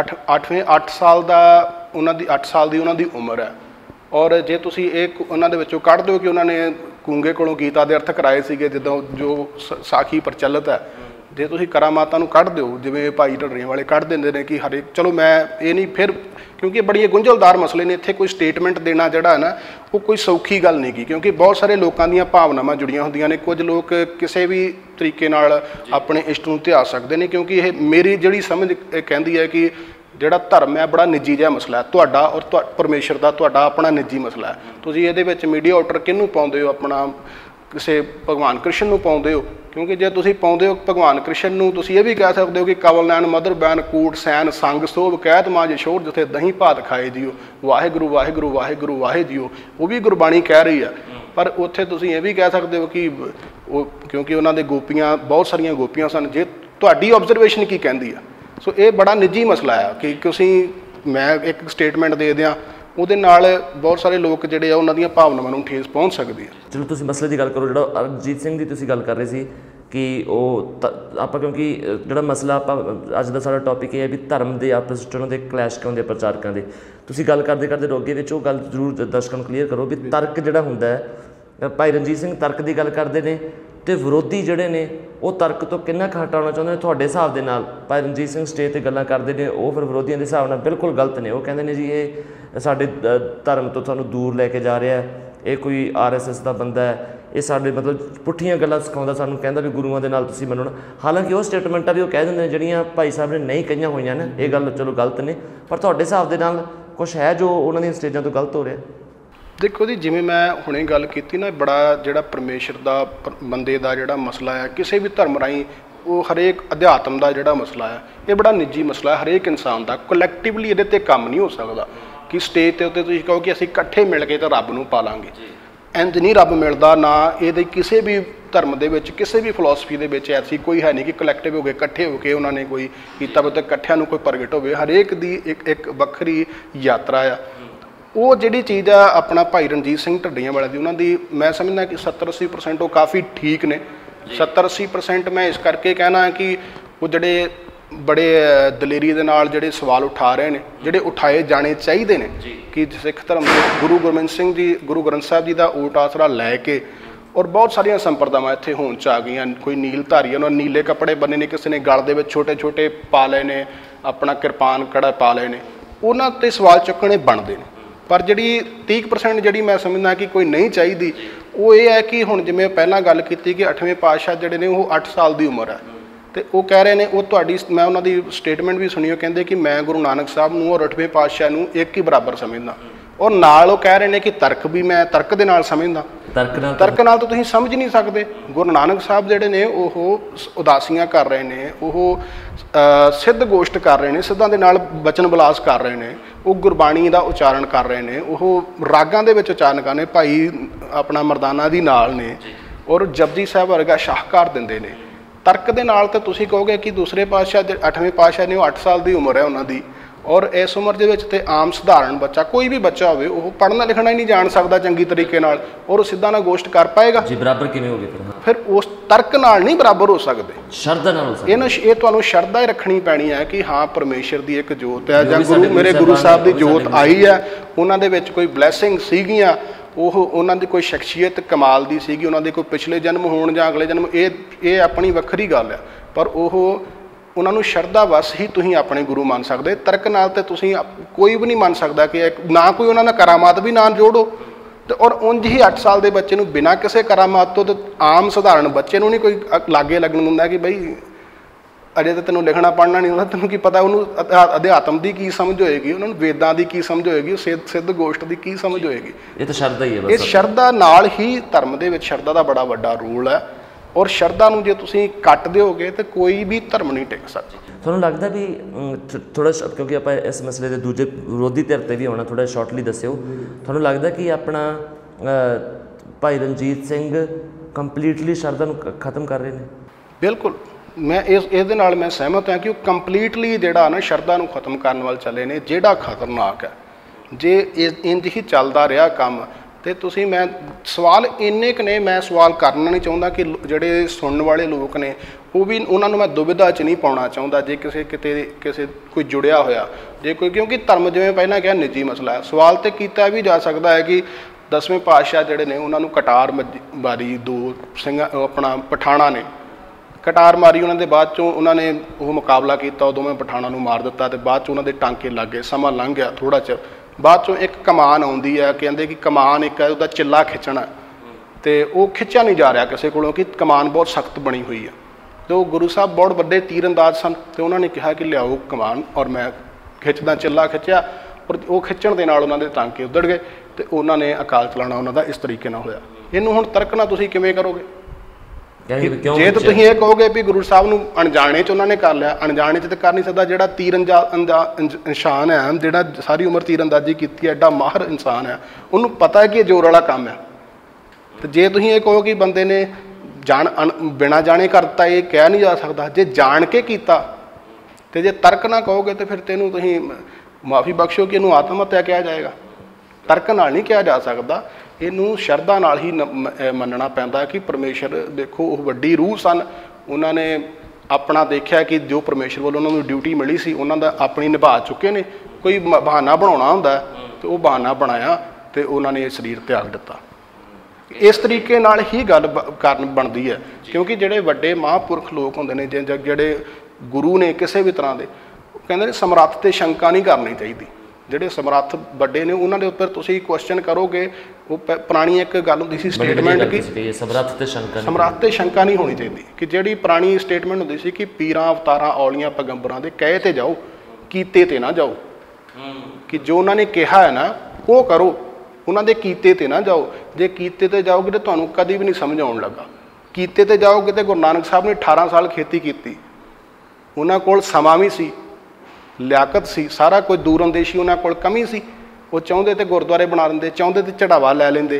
अठ अठवें अठ साल दा उन्हां दी अठ साल दी उन्हां दी उम्र है और जे तुसीं एक उन्हां दे विचों कढ दिओ कि उन्हां ने कूंगे कोलों गीता दे अर्थ कराए सीगे जदों जो साखी प्रचलित है, जे तुसीं करामातां नूं कढ दिओ जिवें भाई ढंडरियां वाले कढ दिंदे ने कि हरेक चलो मैं ये नहीं फिर क्योंकि बड़े गुंझलदार मसले ने इत्थे कोई स्टेटमेंट देना जिहड़ा है ना वो कोई सौखी गल नहीं की क्योंकि बहुत सारे लोगों दीयां भावनावां जुड़ियां हुंदियां ने। कुछ लोग किसी भी तरीके नाल अपने इष्ट नूं धिया सकदे ने क्योंकि ये मेरी जिहड़ी समझ कहंदी है कि जिहड़ा धर्म है बड़ा निजी जिहा मसला है तुहाडा और परमेश्वर दा तुहाडा अपना निजी मसला है। तुसीं इहदे विच मीडिया आउटर किहनूं पाउंदे हो अपना किसी भगवान कृष्ण नूं पाउंदे हो क्योंकि जे तुसीं पाउंदे हो भगवान कृष्ण नूं तुसीं यह भी कह सकते हो कि कवल नैन मधुर बैन कूट सैन संग सोभ कहत मांझ छोड़ जिथे दही भात खाए जियो वाहिगुरू वाहिगुरू वाहिगुरू वाहे जियो वो भी गुरबाणी कह रही है। पर उत्थे तुसीं यह भी कह सकते हो कि क्योंकि उन्होंने गोपियाँ बहुत सारिया गोपियाँ सन जे तुहाडी ऑबजरवेशन की कहती है। सो ये बड़ा निजी मसला है कि तुसीं मैं एक स्टेटमेंट दे दियां ਉਹਦੇ ਨਾਲ बहुत सारे लोग ਜਿਹੜੇ ਆ ਉਹਨਾਂ ਦੀਆਂ ਭਾਵਨਾਵਾਂ ਨੂੰ ठेस पहुँच सकती है। चलो ਤੁਸੀਂ मसले की गल करो जो अरजीत सिंह की ਤੁਸੀਂ ਗੱਲ कर रहे थे कि ਉਹ ਆਪਾਂ क्योंकि ਜਿਹੜਾ मसला ਆਪਾਂ ਅੱਜ ਦਾ ਸਾਡਾ ਟੌਪਿਕ ਇਹ ਹੈ ਵੀ ਧਰਮ ਦੇ ਆਪਸ ਵਿੱਚ ਉਹਨਾਂ ਦੇ ਕਲੈਸ਼ ਕਿਉਂ ਦੇ ਪ੍ਰਚਾਰਕਾਂ ਦੇ ਤੁਸੀਂ ਗੱਲ ਕਰਦੇ ਕਰਦੇ ਰੋਗੇ ਵਿੱਚ ਉਹ ਗੱਲ ਜ਼ਰੂਰ ਦਰਸ਼ਕਾਂ ਨੂੰ ਕਲੀਅਰ ਕਰੋ ਵੀ ਤਰਕ ਜਿਹੜਾ ਹੁੰਦਾ ਹੈ ਭਾਈ ਰਣਜੀਤ ਸਿੰਘ ਤਰਕ ਦੀ ਗੱਲ ਕਰਦੇ ਨੇ ਤੇ ਵਿਰੋਧੀ ਜਿਹੜੇ ਨੇ ਉਹ ਤਰਕ ਤੋਂ ਕਿੰਨਾ ਕੁ ਹਟਾਉਣਾ ਚਾਹੁੰਦੇ ਨੇ ਤੁਹਾਡੇ ਹਿਸਾਬ ਦੇ ਨਾਲ। ਭਾਈ ਰਣਜੀਤ ਸਿੰਘ ਸਟੇਜ ਤੇ ਗੱਲਾਂ ਕਰਦੇ ਨੇ ਉਹ ਫਿਰ ਵਿਰੋਧੀਆਂ ਦੇ ਹਿਸਾਬ ਨਾਲ ਬਿਲਕੁਲ ਗਲਤ ਨੇ। ਉਹ ਕਹਿੰਦੇ ਨੇ ਜੀ ਇਹ ਸਾਡੇ ਧਰਮ ਤੋਂ ਤੁਹਾਨੂੰ ਦੂਰ ਲੈ ਕੇ ਜਾ ਰਿਹਾ, ਇਹ ਕੋਈ ਆਰ ਐਸ ਐਸ ਦਾ ਬੰਦਾ ਹੈ, ਇਹ ਸਾਡੇ ਮਤਲਬ ਪੁੱਠੀਆਂ ਗੱਲਾਂ ਸਿਖਾਉਂਦਾ ਸਾਨੂੰ, ਕਹਿੰਦਾ ਵੀ ਗੁਰੂਆਂ ਦੇ ਨਾਲ ਤੁਸੀਂ ਮੰਨੋ। ਹਾਲਾਂਕਿ ਉਹ ਸਟੇਟਮੈਂਟਾਂ ਵੀ ਉਹ ਕਹਿ ਦਿੰਦੇ ਨੇ ਜਿਹੜੀਆਂ ਭਾਈ ਸਾਹਿਬ ਨੇ ਨਹੀਂ ਕਹੀਆਂ ਹੋਈਆਂ ਨੇ, ਇਹ ਗੱਲ ਚਲੋ ਗਲਤ ਨੇ। ਪਰ ਤੁਹਾਡੇ ਹਿਸਾਬ ਦੇ ਨਾਲ ਕੁਛ ਹੈ ਜੋ ਉਹਨਾਂ ਦੀਆਂ ਸਟੇਜਾਂ ਤੋਂ ਗਲਤ ਹੋ ਰਿਹਾ? देखो जी जिमें मैं हुणे गल कीती ना बड़ा जिहड़ा परमेश्वर दा बंदे दा जिहड़ा मसला है किसी भी धर्म राहीं वो हरेक अध्यात्म दा जिहड़ा मसला है ये बड़ा निजी मसला है हरेक इंसान दा। कलैक्टिवली इहदे ते काम नहीं हो सकदा कि स्टेज ते उत्ते तुसीं कहो कि असीं इकट्ठे मिल के तां रब नूं पा लांगे। इंज नहीं रब मिलदा ना इहदे किसी भी धर्म दे विच किसी भी फिलोसफी दे विच ऐसी कोई है नहीं कि कलैक्टिव हो गए इकट्ठे हो के उन्होंने कोई कीता वे ते इकट्ठियां नूं कोई प्रगट होवे। हरेक दी एक एक वखरी यात्रा आ। वो जिहड़ी चीज़ आ अपना भाई रणजीत सिंह ढड्डियां वाले दी उन्होंने मैं समझना कि सत्तर अस्सी परसेंट वो काफ़ी ठीक ने। सत्तर अस्सी परसेंट मैं इस करके कहना है कि वो जिहड़े बड़े दलेरी दे नाल जिहड़े सवाल उठा रहे हैं जिहड़े उठाए जाने चाहिए ने कि सिख धर्म दे गुरु गोबिंद सिंह जी गुरु ग्रंथ साहब जी का ऊट आसरा लै के और बहुत सारिया संप्रदावां इत्थे होण च आ गईयां। कोई नीलधारी उन्होंने नीले कपड़े बने ने, किसी ने गल दे विच छोटे छोटे पा लए ने, अपना किरपान कड़ा पा लए ने, उन्हां ते सवाल चुकणे बनदे ने। पर जिहड़ी तीस परसेंट जिहड़ी मैं समझना कि कोई नहीं चाहिदी वो ये है कि हुण जिवें पहलां गल कीती कि अठवें पातशाह जिहड़े ने वो अठ साल दी उम्र है ते वो कह रहे ने वो तुहाडी मैं उन्हां दी स्टेटमेंट भी सुनी, वो कहिंदे कि मैं गुरु नानक साहब नूं और अठवें पातशाह नूं एक ही बराबर समझदा। और नाल वो कह रहे हैं कि तर्क भी मैं तर्क दे नाल समझदा तर्क नाल तर्क नाल तो तुसीं समझ नहीं सकते। गुरु नानक साहब जिहड़े ने ओह उदासियां कर रहे ने, ओह सिद्ध गोष्ट कर रहे ने, सिद्धां दे नाल बचन बिलास कर रहे ने, ओह गुरबाणी दा उच्चारण कर रहे ने, ओह रागां दे विच उच्चारण कर रहे। भाई अपना मर्दाना दी नाल ने और जपजी साहब वर्गा शाहकार दिंदे ने। तर्क दे नाल तो तुसीं कहोगे कि दूसरे पातशाह अठवें पातशाह ने अठ साल की उम्र है उन्हां दी, और इस उम्र के आम सधारण बच्चा कोई भी बच्चा हो पढ़ना लिखना ही नहीं जान सकता चंगी तरीके नाल, और सीधा ना गोष्ट कर पाएगा जी। बराबर किवें होगी फिर उस तर्क नाल नहीं बराबर हो सकते, शरदा नाल हो सकदे। इहनां ये तुहानूं शरदा ही रखनी पैनी है कि हाँ परमेश्वर की एक जोत है जां गुरु मेरे गुरु साहब की जोत आई है, उन्हां दे विच कोई ब्लैसिंग सीगियां, ओह उन्हां दी कोई शख्सियत कमाल दी सीगी, उन्हां दे कोई पिछले जन्म होण जां अगले जन्म इह इह अपनी वखरी गल है, पर ओह उन्होंने शरदा वस ही तुसीं अपने गुरु मान सकते। तर्क नाल ते तुसीं कोई भी नहीं मान सकता कि ना कोई उन्होंने करामात भी ना जोड़ो तो, और उंज ही अठ साल के बच्चे बिना किसी करामात तो, तो आम सधारण बच्चे नहीं कोई लागे लगन दिंदा कि बई अजे तो तेनों लिखना पढ़ना नहीं आता, तेनों की पता उन्होंने अध्यात्म की की समझ होएगी, उन्होंने वेदा की की समझ होएगी, सिद्ध गोष्ठ की की समझ होएगी। ये तो शरदा ही है। इस शरदा नाल ही धर्म दे विच शरदा का बड़ा वड्डा रोल है, और शरदा नूं जे तुसीं कट दोगे तो कोई भी धर्म नहीं टिक सकता। तुहानूं लगता भी थोड़ा क्योंकि आप इस मसले के दूजे विरोधी धिर ते भी आना, थोड़ा शॉर्टली दस्यो तुहानूं लगता कि अपना भाई रणजीत सिंह कंप्लीटली शरदा नूं खत्म कर रहे हैं? बिल्कुल मैं इस इहदे नाल मैं सहमत हाँ कि वह कंप्लीटली जिहड़ा ना शरदा नूं खत्म करने वाल चले ने, जिहड़ा खतरनाक है। जे इंज ही चलता रहा काम तो तुसी मैं सवाल इन्ने क ने मैं सवाल करना नहीं चाहता कि जोड़े सुनने वाले लोग ने वो भी उन्होंने मैं दुविधा च नहीं पाना चाहता। जे किसी किते किसी कोई जुड़िया होया जे कोई, क्योंकि धर्म जिवें पहला कहा निजी मसला है, सवाल तो किया भी जा सकता है कि दसवें पातशाह जोड़े ने उन्होंने कटार मारी, दो सिंह अपना पठाणा ने कटार मारी, उन्होंने बाद चों उन्होंने वो मुकाबला किया, दोवें पठाणा नूं मार दिता तो बाद चों उन्होंने टांके लग गए, समा लंघ गया थोड़ा चिर। बाद चों एक कमान आउंदी है, कहते कि कमान एक है उसका चिल्ला खिंचना तो वह खिंचा नहीं जा रहा किसी को, कमान बहुत सख्त बनी हुई है। तो गुरु साहब बहुत बड़े तीरंदाज सन तो उन्होंने कहा कि लियाओ कमान, और मैं खिंचदा चिल्ला खिंचा और वो खिंचण दे नाल उन्होंने टांके उधड़ गए तो उन्होंने अकाल चलाना उन्होंदा इस तरीके नाल होया। इहनूं हुण तर्क नाल तुसीं किवें करोगे? जे तो तुसीं ये कहोगे भी गुरु साहब नूं अणजाणे च उन्होंने कर लिया, अणजाणे च तो कर नहीं सकता। जिहड़ा तीर अंजा अंजा इंसान है, जिहड़ा सारी उम्र तीरंदाजी की एडा माहर इंसान है, उन्होंने पता है कि जोर वाला काम है। तो जे तुसीं ये कहो कि बंदे ने जान अन बिना जाने करता, ये कह नहीं जा सकता। जे जान के किया तो जे तर्क ना कहोगे तो फिर तेनों तुसीं माफ़ी बख्शो कि इहनूं आत्म हत्या किया जाएगा। तर्क नाल नहीं किया जा सकता, इनू शरदा नाल ही मनना पैंदा कि परमेश्वर देखो वह वड्डी रूह सन, उन्होंने अपना देखा कि जो परमेश्वर वालों उन्होंने ड्यूटी मिली सी उन्होंने अपनी निभा चुके ने। कोई बहाना बनाना होंदा तो वह बहाना बनाया तो उन्होंने शरीर त्याग दिता। इस तरीके नाल ही गल करन बनदी है, क्योंकि जिहड़े वड्डे महापुरख लोग होंदे ने, जिहड़े गुरु ने किसी भी तरह के, कहंदे ने समर्थ ते शंका नहीं करनी चाहिए। ਜਿਹੜੇ ਸਮਰੱਥ ਵੱਡੇ ਨੇ ਉਹਨਾਂ ਦੇ ਉੱਪਰ ਤੁਸੀਂ ਕੁਐਸਚਨ ਕਰੋਗੇ। ਉਹ ਪੁਰਾਣੀ ਇੱਕ ਗੱਲ ਹੁੰਦੀ ਸੀ ਸਟੇਟਮੈਂਟ ਕਿ ਸਮਰੱਥ ਤੇ ਸ਼ੰਕਾ ਸਮਰੱਥ ਤੇ ਸ਼ੰਕਾ ਨਹੀਂ ਹੋਣੀ ਚਾਹੀਦੀ, ਕਿ ਜਿਹੜੀ ਪੁਰਾਣੀ ਸਟੇਟਮੈਂਟ ਹੁੰਦੀ ਸੀ ਕਿ ਪੀਰਾਂ ਅਵਤਾਰਾਂ ਔਲੀਆਂ ਪੈਗੰਬਰਾਂ ਦੇ ਕਹੇ ਤੇ ਜਾਓ, ਕੀਤੇ ਤੇ ਨਾ ਜਾਓ। ਕਿ ਜੋ ਉਹਨਾਂ ਨੇ ਕਿਹਾ ਹੈ ਨਾ ਉਹ ਕਰੋ, ਉਹਨਾਂ ਦੇ ਕੀਤੇ ਤੇ ਨਾ ਜਾਓ। ਜੇ ਕੀਤੇ ਤੇ ਜਾਓਗੇ ਤਾਂ ਤੁਹਾਨੂੰ ਕਦੀ ਵੀ ਨਹੀਂ ਸਮਝ ਆਉਣ ਲੱਗਾ। ਕੀਤੇ ਤੇ ਜਾਓਗੇ ਤਾਂ ਗੁਰੂ ਨਾਨਕ ਸਾਹਿਬ ਨੇ ਅਠਾਰਾਂ ਸਾਲ ਖੇਤੀ ਕੀਤੀ, ਉਹਨਾਂ ਕੋਲ ਸਮਾਂ ਵੀ ਸੀ, ਲਿਆਕਤ सी, सारा कुछ दूरअंदेशी उन्होंने कोल कमी सी। वो चाहते तो गुरुद्वारे बना देंदे, चाहते तो चढ़ावा लै लेंदे,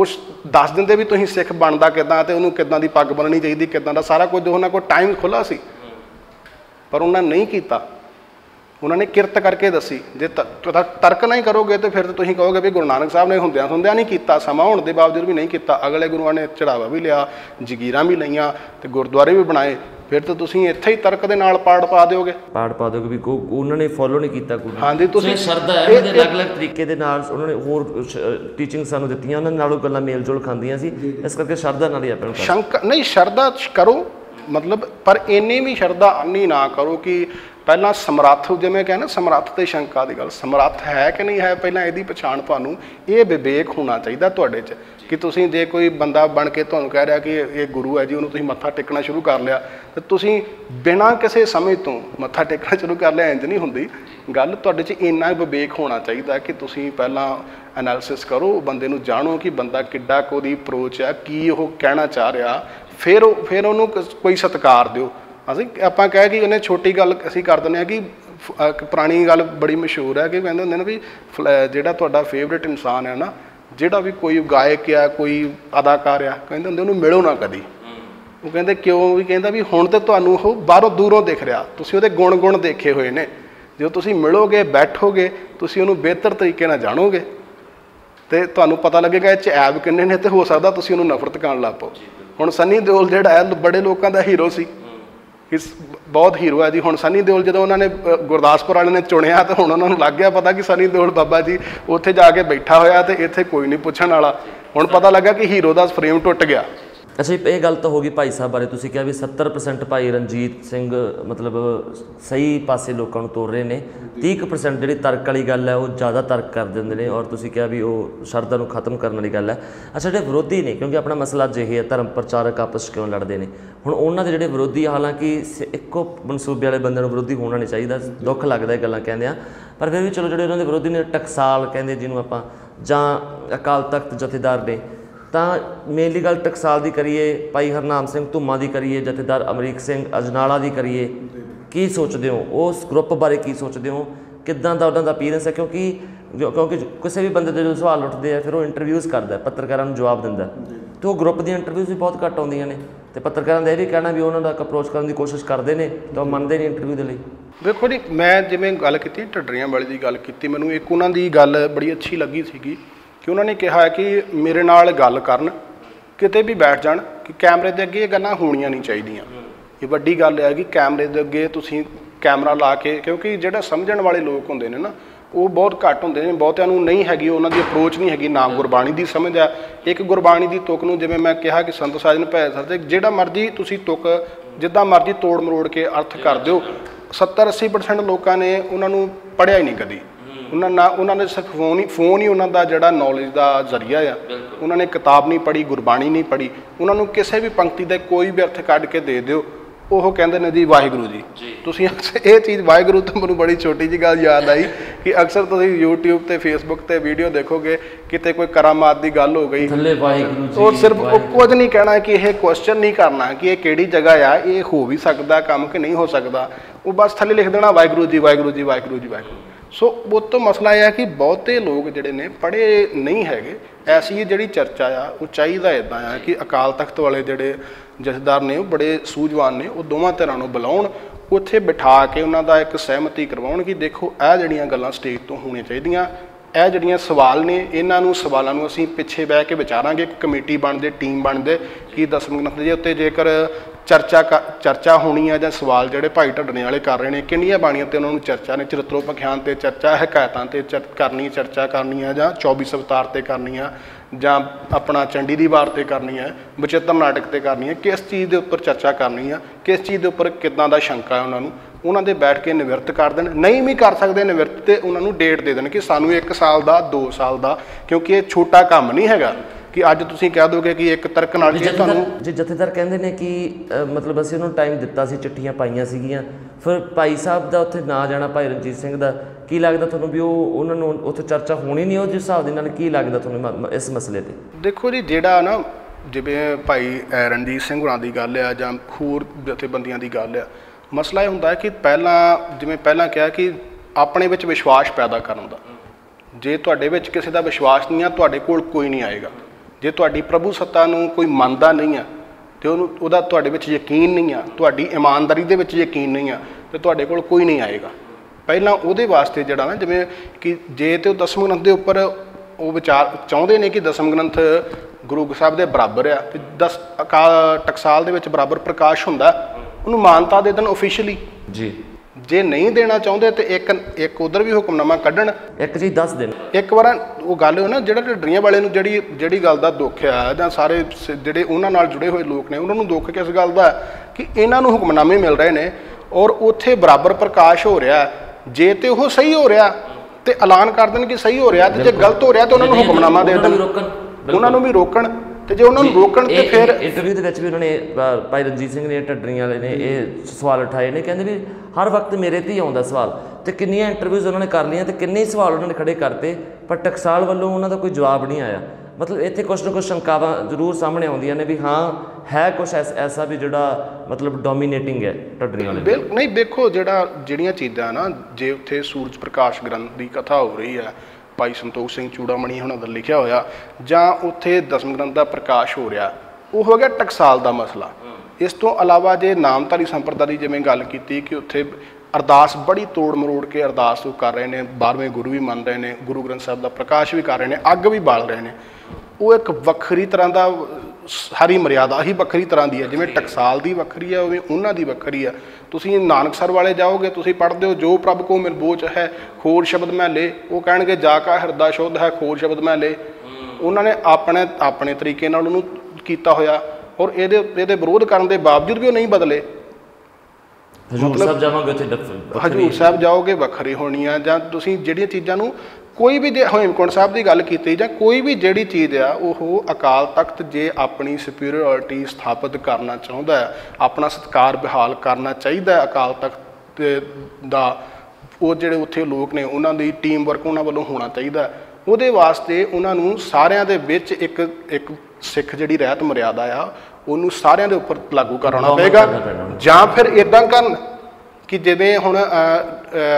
उस दस देंदे भी तुसीं सिख बनदा किदां ते उहनूं किदां दी पग बननी चाहिए, किदां दा सारा कुछ उन्होंने कोल टाइम खुला सी, पर उन्होंने नहीं कीता। उन्होंने किरत करके दसी। जे तर्क नहीं करोगे तो फिर तुसीं कहोगे भी गुरु नानक साहब ने हुंदियां हुंदियां नहीं कीता, समा होण दे बावजूद भी नहीं कीता। अगले गुरुआं ने चढ़ावा भी लिया, जगीरां भी लईआं ते गुरुद्वारे भी बनाए। फिर तो तुसीं इत्थे ही तर्क दे नाल पाड़ पा दोगे, पाड़ पा दोगे भी उन्होंने फॉलो नहीं किया। हाँ जी, तुसीं शरदा है उन्होंने अलग अलग तरीके दे नाल उन्होंने होर टीचिंग सानूं दित्तियां, उन्हां नालों गल्लां मेल जोल खांदियां सी। इस करके शरदा नाल ही अपना शंका नहीं, शरदा करो मतलब, पर इन्नी भी शरदा नहीं ना करो कि पहला समर्थ जिमें कहना समर्थ तो शंका की गल समर्थ है कि नहीं है पहला यदी पछाण थानू ये विवेक होना चाहिए थोड़े च कि तुसी जे कोई बंदा बन के तुहानू कह रहा कि ये गुरु है जी उन्होंने मत्था टेकना शुरू कर लिया तो तुसी बिना किसी समझ तो मत्था टेकना शुरू कर लिया इंज नहीं हुंदी गल तुहाडे च इन्ना विवेक होना चाहिए कि तुसी पहला एनालिसिस करो बंदे नू जानो कि बंदा किड्डा कोदी अप्रोच है की वो कहना चाह रहा फिर फिर उन्होंने कोई सत्कार दिओ असीं आपां कह कि उन्हें छोटी गल असीं कर दिंदे हां कि पुरानी गल बड़ी मशहूर है कि कहिंदे हुंदे ने भी जिहड़ा तुहाडा फेवरेट इंसान है ना जिहड़ा भी कोई गायक आ कोई अदाकार आ कहिंदे हुंदे उन्हूं मिलो ना कदी वो कहिंदे क्यों भी कहिंदा भी हुण ते तुहानूं ओह बाहरों दूरों दिख रिहा तुसीं उहदे गुण गुण देखे होए ने जो तुसीं मिलोगे बैठोगे तुसीं उहनूं बेहतर तरीके नाल जाणोगे तो तुहानूं पता लगेगा इह च ऐब किन्ने ने ते हो सकदा तुसीं उहनूं नफरत करन लग पो हुण सनी देओल जिहड़ा है बड़े लोकां दा हीरो सी इस बहुत हीरो है जी हुण सनी देओल जो उन्होंने गुरदासपुर वाले ने चुनिया तो हुण उन्होंने लग गया पता कि सनी देओल बाबा जी उत्थे जाके बैठा होया तो इत्थे कोई नहीं पुछण वाला हुण पता लगा कि हीरो दा फ्रेम टुट गया। अच्छा ये गल तो होगी भाई साहब बारे तुसीं कहा भी सत्तर परसेंट भाई रणजीत सिंह मतलब सही पासे लोगों को तोड़ रहे ने तीस परसेंट जी तर्क वाली गल है वो ज़्यादा तर्क कर देंगे ने और तुसीं कहा भी वो शरतां नूं खत्म करने वाली गल है। अच्छा जो विरोधी ने क्योंकि अपना मसला अज यही है धर्म प्रचारक आपस क्यों लड़ते हैं हुण उन्हां दे जिहड़े विरोधी हालांकि इक्को मनसूबे वाले बंदे नूं विरोधी होना नहीं चाहिए दुख लगता है गल्लां कहंदे आ पर फिर भी चलो जिहड़े उन्हां दे विरोधी ने टकसाल कहिंदे जिन्हों आपां जां अकाल तख्त जथेदार ने तां मेनली गल टकसाल दी करिए भाई हरनाम सिंह धुम्मा दी करिए जथेदार अमरीक सिंह अजनाला दी करिए की सोचते हो उस ग्रुप बारे की सोचते हो किदां दा उहनां दा अपीयरेंस है क्योंकि जो क्योंकि किसी भी बंदे दे जो सवाल उठते हैं फिर वो इंटरव्यूज़ करता है पत्रकारां नूं जवाब दिंदा तो वो ग्रुप दी इंटरव्यूज़ भी बहुत घट आउंदियां ने तो पत्रकारां दा यह भी कहना भी उहनां दा अप्रोच करने की कोशिश करते हैं तो मनदे नहीं इंटरव्यू दे लई। देखो जी मैं जिवें गल कीती ढड्डरियां वाली दी गल कीती मैनूं एक उहनां दी गल बड़ी अच्छी लगी सीगी कि उन्होंने कहा है कि मेरे नाल गल करन किते भी बैठ जाण कि कैमरे के अगे ये गल्लां होणियां नहीं चाहीदियां ये वड्डी गल है कि कैमरे के अगे तुसीं कैमरा ला के क्योंकि जिहड़ा समझण वाले लोग हुंदे ने ना वो बहुत घट हुंदे ने बहुतिआं नूं नहीं हैगी उन्हां दी अप्रोच नहीं हैगी ना गुरबाणी दी समझ है एक गुरबाणी दी तुक नूं जिवें मैं कहा कि संत साजन भै सकदे जिहड़ा मर्जी तुसीं तुक जिद्दां मर्जी तोड़ मरोड़ के अर्थ कर दिओ सत्तर अस्सी परसेंट लोकां ने उन्हां नूं पढ़िआ ही नहीं कदी उन्होंने ना उन्होंने सिर्फ फोन ही फोन ही उन्हों का जोड़ा नॉलेज का जरिया आ उन्होंने किताब नहीं पढ़ी गुरबाणी नहीं पढ़ी उन्होंने किसी भी पंक्ति का कोई भी अर्थ काट के दे दो वो कहते हैं जी वाहिगुरू जी तुसीं ये चीज़ वाहिगुरू तो मैं बड़ी छोटी जी गल याद आई कि अक्सर तुसीं यूट्यूब ते फेसबुक ते वीडियो देखोगे किते कोई करामात की गल हो गई वो सिर्फ कुछ नहीं कहना कि यह क्वेश्चन नहीं करना कि यह किहड़ी जगह आ ये हो भी सकता काम कि नहीं हो सकता वो बस थले लिख देना वाहिगुरू जी वाहिगुरू जी वाहिगुरू जी वाहिगुरू सो वो तो मसला यह है कि बहुते लोग जिहड़े ने पढ़े नहीं हैगे ऐसी जिहड़ी चर्चा आ वो चाहिदा इदां आ कि अकाल तख्त वाले जिहड़े जथेदार ने वो बड़े सूझवान ने वो दोवां धिरां नूं बुलाउण उत्थे बिठा के उन्हां दा एक सहमति करवाउण कि देखो आह जिहड़ियां गल्लां स्टेज तो होणियां चाहीदियां ਇਹ ਜਿਹੜੀਆਂ सवाल ने इन्हों सवालों में असीं पिछे बह के विचारांगे कमेटी बनते टीम बनते कि दसमगनत जे उत्ते जेकर चर्चा कर चर्चा होनी है जां सवाल जिहड़े भाई ढड्डने वाले कर रहे हैं किन्नियां बाणियां ते उन्होंने चर्चा ने चरित्रो पख्यान ते चर्चा हकायतां ते चर करनी चर्चा करनी है जां चौबीस अवतार ते करनी है जां अपना चंडी दी वार ते करनी है बचेतम नाटक ते करनी है किस चीज़ के उपर चर्चा करनी है किस चीज़ के उपर किदां दा शंका है उन्होंने उन्होंने बैठ के निवृत्त कर देन नहीं भी कर सकते निवृत्त तो उन्होंने डेट दे देन कि सानू एक साल का दो साल का क्योंकि ये छोटा काम नहीं हैगा कि अज तुसीं कह दोगे कि एक तर्क नाल जी जथेदार कहते हैं कि मतलब असीं उन्होंने टाइम दिता सी चिट्ठियां पाइयां सीगियां फिर भाई साहब का उत्थे ना जाना भाई रणजीत सिंह दा की लगता थोड़ा भी उन्होंने उत्थे चर्चा होनी नहीं उस हिसाब के नाल की लगता थोड़ा इस मसले पर? देखो जी जेड़ा ना जिवें भाई रणजीत सिंह होरां दी गल आ जां होर जथेबंदियां दी गल आ मसला यह होंदा है कि पहला जिवें पहला कहा कि अपने विच विश्वास पैदा करन दा जे तुहाडे विच किसी का विश्वास नहीं है तुहाडे कोल कोई नहीं आएगा जे तुहाडी प्रभु सत्ता नूं कोई मंनदा नहीं है ते उहनूं उहदा तुहाडे विच यकीन नहीं है तुहाडी ईमानदारी दे विच यकीन नहीं है ते तुहाडे कोल कोई नहीं आएगा पहला उहदे वास्ते जिहड़ा ना जिवें कि जे ते दसम ग्रंथ दे उपर वो विचार चाहुंदे ने कि दसम ग्रंथ गुरु साहिब दे बराबर आ ते दस अकाल टकसाल दे विच बराबर प्रकाश हुंदा उन्होंने मानता दे देन ऑफिशियली जी जे नहीं देना चाहते तो एक एक उधर भी हुक्मनामा कढ़न एक जी दस दिन एक बार वो गल हो ना जो ढड्डरियां वाले जी जी गल का दुख है जां सारे जे उन्होंने जुड़े हुए लोग ने उन्होंने दुख किस गल का कि इन्हों हुक्मनामे मिल रहे हैं और उत्थे बराबर प्रकाश हो रहा जे तो वह सही हो रहा तो ऐलान कर देन कि सही हो रहा, तो जो गलत हो रहा तो उन्होंने हुक्मनामा दे देन, उन्होंने भी रोकन, तो जो उन्होंने रोकन तो फिर इंटरव्यू के भी उन्होंने भाई रणजीत सिंह ने ढड्डरियां वाले ने ये सवाल उठाए ने, कहते भी हर वक्त मेरे ते ही आउंदा सवाल, तो कितनियां इंटरव्यूज़ उन्होंने कर लिया तो कितने सवाल उन्होंने खड़े करते पर टकसाल वालों उन्होंने कोई जवाब नहीं आया। मतलब इतने कुछ ना कुछ शंकावां जरूर सामने आउंदियां ने भी हाँ है कुछ ऐस, ऐसा भी जोड़ा मतलब डोमीनेटिंग है ढड्डरियां वाले। बिल नहीं देखो जोड़ा जिहड़ियां चीज़ां ना जे उत्थे सूरज प्रकाश ग्रंथ की कथा हो रही है भाई संतोख सिंह चूड़ामणी उन्होंने का लिखा होया जां उत्थे दसम ग्रंथ का प्रकाश हो रहा, वह हो गया टकसाल का मसला। इस तो अलावा जे नामधारी संप्रदाय की जिवें गल कीती कि उत्थे अरदास बड़ी तोड़ मरोड़ के अरदास कर रहे हैं, बारहवें गुरु भी मान रहे हैं, गुरु ग्रंथ साहब का प्रकाश भी कर रहे हैं, अग भी बाल रहे हैं, वो एक वक्री तरह का हरी मर्यादा ही वक्री तरह की है, जिमें टकसाल की वक्री है उमें उन्हां दी वक्री है। तुसीं नानकसर वाले जाओगे तुसीं पढ़दे हो जो प्रभ को मिरबोच है खोर शब्द मैं ले, वो कहणगे जा का हरदा शुद्ध है खोर शब्द मैं ले, उन्होंने अपने अपने तरीके नाल उन्हूं कीता होया और इहदे इहदे विरोध करन दे बावजूद भी वो नहीं बदले। हजूर साहब जाओगे उत्थे हजूर साहब जाओगे वक्री होनी है, जां तुसीं जिहड़ियां चीज़ां नूं कोई भी जे हेमकुंड साहब की गल की जां कोई भी जिहड़ी चीज़ आ वह अकाल तख्त जे अपनी सुपीरियोरिटी स्थापित करना चाहुंदा है, अपना सत्कार बहाल करना चाहिए अकाल तख्त दा, वो जिहड़े उत्थे लोग ने उन्हां दी टीम वर्क उन्हां वल्लों होना चाहिए, उहदे वास्ते उन्हां नूं सारियां दे विच एक एक सिख जिहड़ी रहत मर्यादा आ उन्हूं सारियां दे उपर लागू करना पेगा, जां फिर इदां करन कि जिवें हुण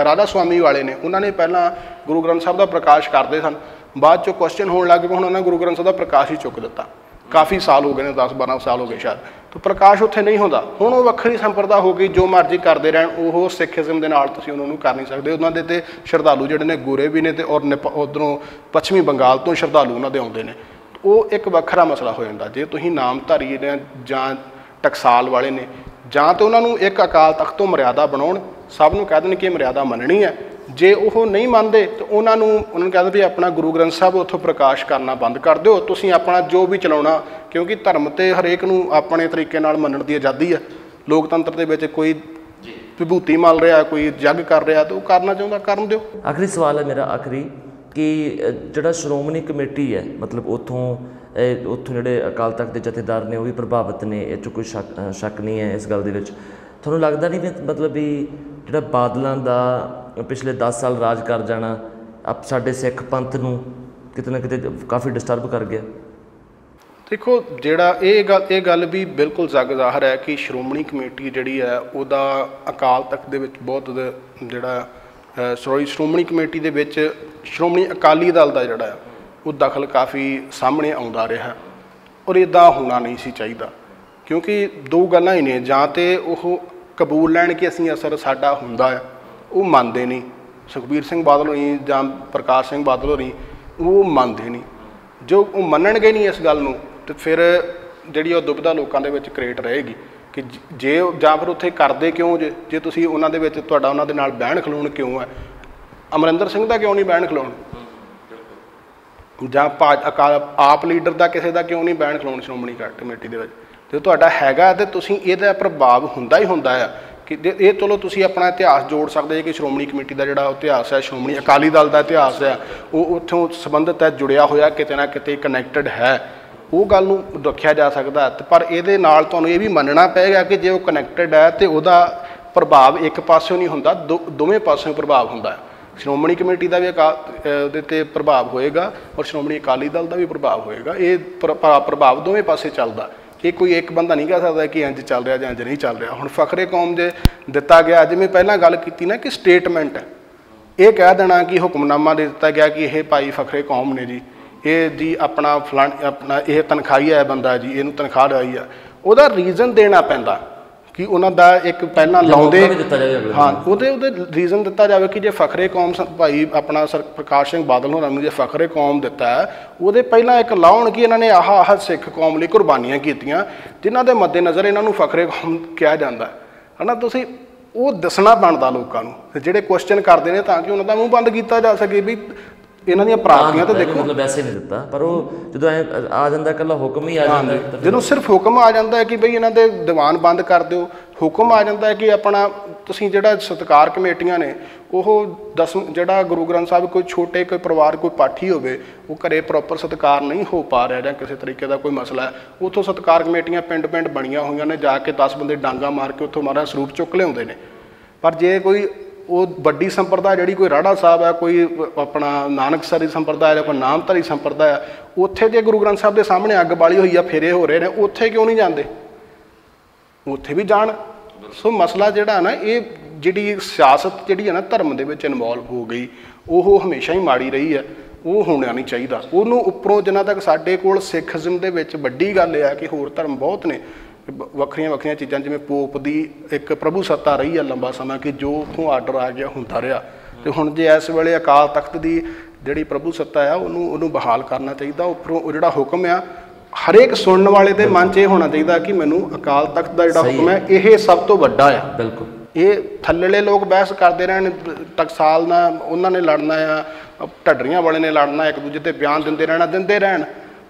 राधा स्वामी वाले ने उन्होंने पहला गुरु ग्रंथ साहब का प्रकाश करते सन, बाद चो क्वेश्चन होने लग पे हुण उन्होंने गुरु ग्रंथ साहब का प्रकाश ही चुक दिता, काफ़ी साल हो गए ने दस बारह साल हो गए शायद, तो प्रकाश उत्थे नहीं होंदा, हुण वो वक्री संपरदा हो गई, जो मर्जी करते रहन वो सिखिज़म दे नाल तुसीं उन्होंने कर नहीं सकते। उन्होंने ते श्रद्धालु जिहड़े ने गोरे भी ने ते और उधरों पश्चिमी बंगाल तो श्रद्धालु उन्हों दे आउंदे ने, वो एक वखरा मसला हो जाता। जे तुसीं नामधारी ने जां टकसाल वाले ने जां तो उन्होंने एक अकाल तख्त तो मर्यादा बनाउण, सब नूं कह देण कि मर्यादा मननी है, जे वो नहीं मानते तो उन्होंने उन्होंने कहते भी अपना गुरु ग्रंथ साहब उत्थों प्रकाश करना बंद कर दो, तुसीं अपना जो भी चलाउणा, क्योंकि धर्म तो हरेक नूं अपने तरीके नाल मनण दी आज़ादी है। लोकतंत्र दे विच कोई विभूति मल रहा कोई जग कर रहा तो करना चाहुंदा करन दिओ। आखिरी सवाल है मेरा आखिरी कि जिहड़ा श्रोमणी कमेटी है मतलब उत्थों उत्थों जिहड़े अकाल तख्त के जथेदार ने वो भी प्रभावित ने, इह च कोई शक शक नहीं है इस गल दे विच, तुहानूं लगदा नहीं मतलब भी जिहड़ा बादलों का पिछले दस साल राज कर जाना आप साडे सिख पंथ नूं किते ना किते काफ़ी डिस्टर्ब कर गया? देखो जिहड़ा इह गल इह गल भी बिल्कुल जग जाहिर है कि श्रोमणी कमेटी जिहड़ी है उहदा अकाल तख्त दे विच बहुत जिहड़ा सॉरी श्रोमणी कमेटी दे विच श्रोमणी अकाली दल का जिहड़ा वो दखल काफ़ी सामने आता रहा, और इदा होना नहीं सी चाहिए, क्योंकि दो गल्लां ही ने, जां ते वो कबूल लैण कि असीं असर साडा हुंदा है, वो मानते नहीं। सुखबीर सिंह बादल होनी जां प्रकाश सिंह बादल होनी वो मानते नहीं, जो वो मनणगे नहीं इस गल नूं ते फिर जिहड़ी वो दुविधा लोकां दे विच क्रिएट रहेगी कि जे जां फिर उत्थे करदे क्यों जे जे तुसीं उन्हां दे विच तुहाडा उन्हां दे नाल बहण खलोण क्यों है, अमरिंदर सिंह दा क्यों नहीं बहण खलोण, जां अकाल आप लीडर का किसी का क्यों नहीं बैन खिलाउण श्रोमणी कमेटी दे विच, जो तुहाडा हैगा ते तुसीं इहदा प्रभाव हुंदा ही हुंदा है कि ये चलो तुसीं अपना इतिहास जोड़ सकदे कि श्रोमणी कमेटी का जिहड़ा इतिहास है श्रोमणी अकाली दल का इतिहास है वो उत्थों संबंधित है, जुड़िया होया किते ना किते कनैक्टेड है, वो गल नूं दखिया जा सकदा। पर इहदे नाल तुहानूं ये भी मनना पएगा कि जे वो कनैक्टेड है तो वह प्रभाव एक पासों नहीं हुंदा, दो दोवें पासों प्रभाव हुंदा है। श्रोमणी कमेटी का भी अकाल प्रभाव होएगा और श्रोमणी अकाली दल का भी प्रभाव होएगा, ये प्रभाव दोवें पासे चलता, ये कोई एक बंदा नहीं कह सकता कि इंज चल रहा इंज नहीं चल रहा। हुण फखरे कौम जे दिता गया, जिवें पहलां गल कीती ना कि स्टेटमेंट है, ये कह देना कि हुक्मनामा दे दिता गया कि यह भाई फखरे कौम ने जी, ये जी अपना फलां अपना यह तनखाही है बंदा जी, इहनूं तनखाह आई है, उहदा रीजन देना पैंदा कि उन्होंने एक पहला लाउंदे हाँ उहदे उहदे रीजन दिता जाए कि जो फखरे कौम भाई अपना सर प्रकाश सिंह बादल होरां नूं जो फखरे कौम दिता है वो पहला एक लाउण कि इन्होंने आह आह सिख कौम लिए कुर्बानियां कीतियां जिन्हां दे मद्देनज़र इन्हां नूं फखरे कौम कहा जाता है ना। तुसीं वो दसना बनता लोकां नूं जिहड़े क्वेश्चन करते हैं ताकि उन्हां दा मूँह बंद किया जा सके भी इन्हां दीयां प्राप्तियां तो देखो मतलब वैसे नहीं दिता, पर जो आ जाता कल्ला हुक्म ही आ जाता, जो सिर्फ हुक्म आ जाता है कि बई इन्हां दे दीवान बंद कर दो, हुक्म आ जाता है कि अपना ਤੁਸੀਂ ਜਿਹੜਾ ਸਤਿਕਾਰ ਕਮੇਟੀਆਂ ਨੇ ਉਹ ਦਸਮ ਜਿਹੜਾ ਗੁਰੂ ਗ੍ਰੰਥ ਸਾਹਿਬ ਕੋਈ ਛੋਟੇ ਕੋਈ ਪਰਿਵਾਰ ਕੋਈ ਪਾਠੀ ਹੋਵੇ ਉਹ ਘਰੇ ਪ੍ਰੋਪਰ ਸਤਿਕਾਰ ਨਹੀਂ ਹੋ ਪਾ ਰਿਹਾ ਜਾਂ ਕਿਸੇ ਤਰੀਕੇ ਦਾ ਕੋਈ ਮਸਲਾ ਉੱਥੋਂ ਸਤਿਕਾਰ ਕਮੇਟੀਆਂ ਪਿੰਡ ਪਿੰਡ ਬਣੀਆਂ ਹੋਈਆਂ ਨੇ ਜਾ ਕੇ ਦਸ ਬੰਦੇ ਡਾਂਗਾ ਮਾਰ ਕੇ ਉੱਥੋਂ ਮਹਾਰਾਜ ਸਰੂਪ ਚੁੱਕ ਲਿਆਉਂਦੇ ਨੇ। ਪਰ ਜੇ ਕੋਈ ਉਹ ਵੱਡੀ ਸੰਪਰਦਾ ਜਿਹੜੀ ਕੋਈ ਰਾੜਾ ਸਾਹਿਬ ਹੈ ਕੋਈ ਆਪਣਾ ਨਾਨਕਸਰੀ ਸੰਪਰਦਾ ਜਾਂ ਕੋਈ ਨਾਮਧਾਰੀ ਸੰਪਰਦਾ ਹੈ ਉੱਥੇ ਜੇ ਗੁਰੂ ਗ੍ਰੰਥ ਸਾਹਿਬ ਦੇ ਸਾਹਮਣੇ ਅੱਗ ਬਾਲੀ ਹੋਈ ਆ ਫੇਰੇ ਹੋ ਰਹੇ ਨੇ ਉੱਥੇ ਕਿਉਂ ਨਹੀਂ ਜਾਂਦੇ? ਉੱਥੇ ਵੀ ਜਾਣ। ਸੋ ਮਸਲਾ ਜਿਹੜਾ ਨਾ ਇਹ ਜਿਹੜੀ ਸਿਆਸਤ ਜਿਹੜੀ ਹੈ ਨਾ ਧਰਮ ਦੇ ਵਿੱਚ ਇਨਵੋਲਵ ਹੋ ਗਈ ਉਹ ਹਮੇਸ਼ਾ ਹੀ ਮਾੜੀ ਰਹੀ ਹੈ। ਉਹ ਹੋਣਾ ਨਹੀਂ ਚਾਹੀਦਾ। ਉਹਨੂੰ ਉੱਪਰੋਂ ਜਿੰਨਾ ਤੱਕ ਸਾਡੇ ਕੋਲ ਸਿੱਖਜ਼ਮ ਦੇ ਵਿੱਚ ਵੱਡੀ ਗੱਲ ਇਹ ਹੈ ਕਿ ਹੋਰ ਧਰਮ ਬਹੁਤ ਨੇ ਵੱਖਰੀਆਂ ਵੱਖਰੀਆਂ ਚੀਜ਼ਾਂ ਜਿਵੇਂ ਪੋਪ ਦੀ ਇੱਕ ਪ੍ਰਭੂ ਸੱਤਾ ਰਹੀ ਆ ਲੰਬਾ ਸਮਾਂ ਕਿ ਜੋ ਉੱਥੋਂ ਆਰਡਰ ਆ ਗਿਆ ਹੁੰਦਾ ਰਿਹਾ ਅਤੇ ਹੁਣ ਜੇ ਇਸ ਵੇਲੇ ਅਕਾਲ ਤਖਤ ਦੀ ਜਿਹੜੀ ਪ੍ਰਭੂ ਸੱਤਾ ਆ ਉਹਨੂੰ ਉਹਨੂੰ ਬਹਾਲ ਕਰਨਾ ਚਾਹੀਦਾ। ਉੱਪਰੋਂ ਉਹ ਜਿਹੜਾ ਹੁਕਮ ਆ ਹਰੇਕ ਸੁਣਨ ਵਾਲੇ ਦੇ ਮਨ 'ਚ ਇਹ ਹੋਣਾ ਚਾਹੀਦਾ ਕਿ ਮੈਨੂੰ ਅਕਾਲ ਤਖਤ ਦਾ ਜਿਹੜਾ ਹੁਕਮ ਹੈ ਇਹ ਸਭ ਤੋਂ ਵੱਡਾ ਆ। ਬਿਲਕੁਲ ਇਹ ਥੱਲੜੇ ਲੋਕ ਬਹਿਸ ਕਰਦੇ ਰਹਿਣ ਟਕਸਾਲ ਨਾਲ ਉਹਨਾਂ ਨੇ ਲੜਨਾ ਆ ਢੱਡਰੀਆਂ ਵਾਲੇ ਨੇ ਲੜਨਾ ਇੱਕ ਦੂਜੇ 'ਤੇ ਬਿਆਨ ਦਿੰਦੇ ਰਹਿਣਾ ਦਿੰਦੇ ਰਹਿਣ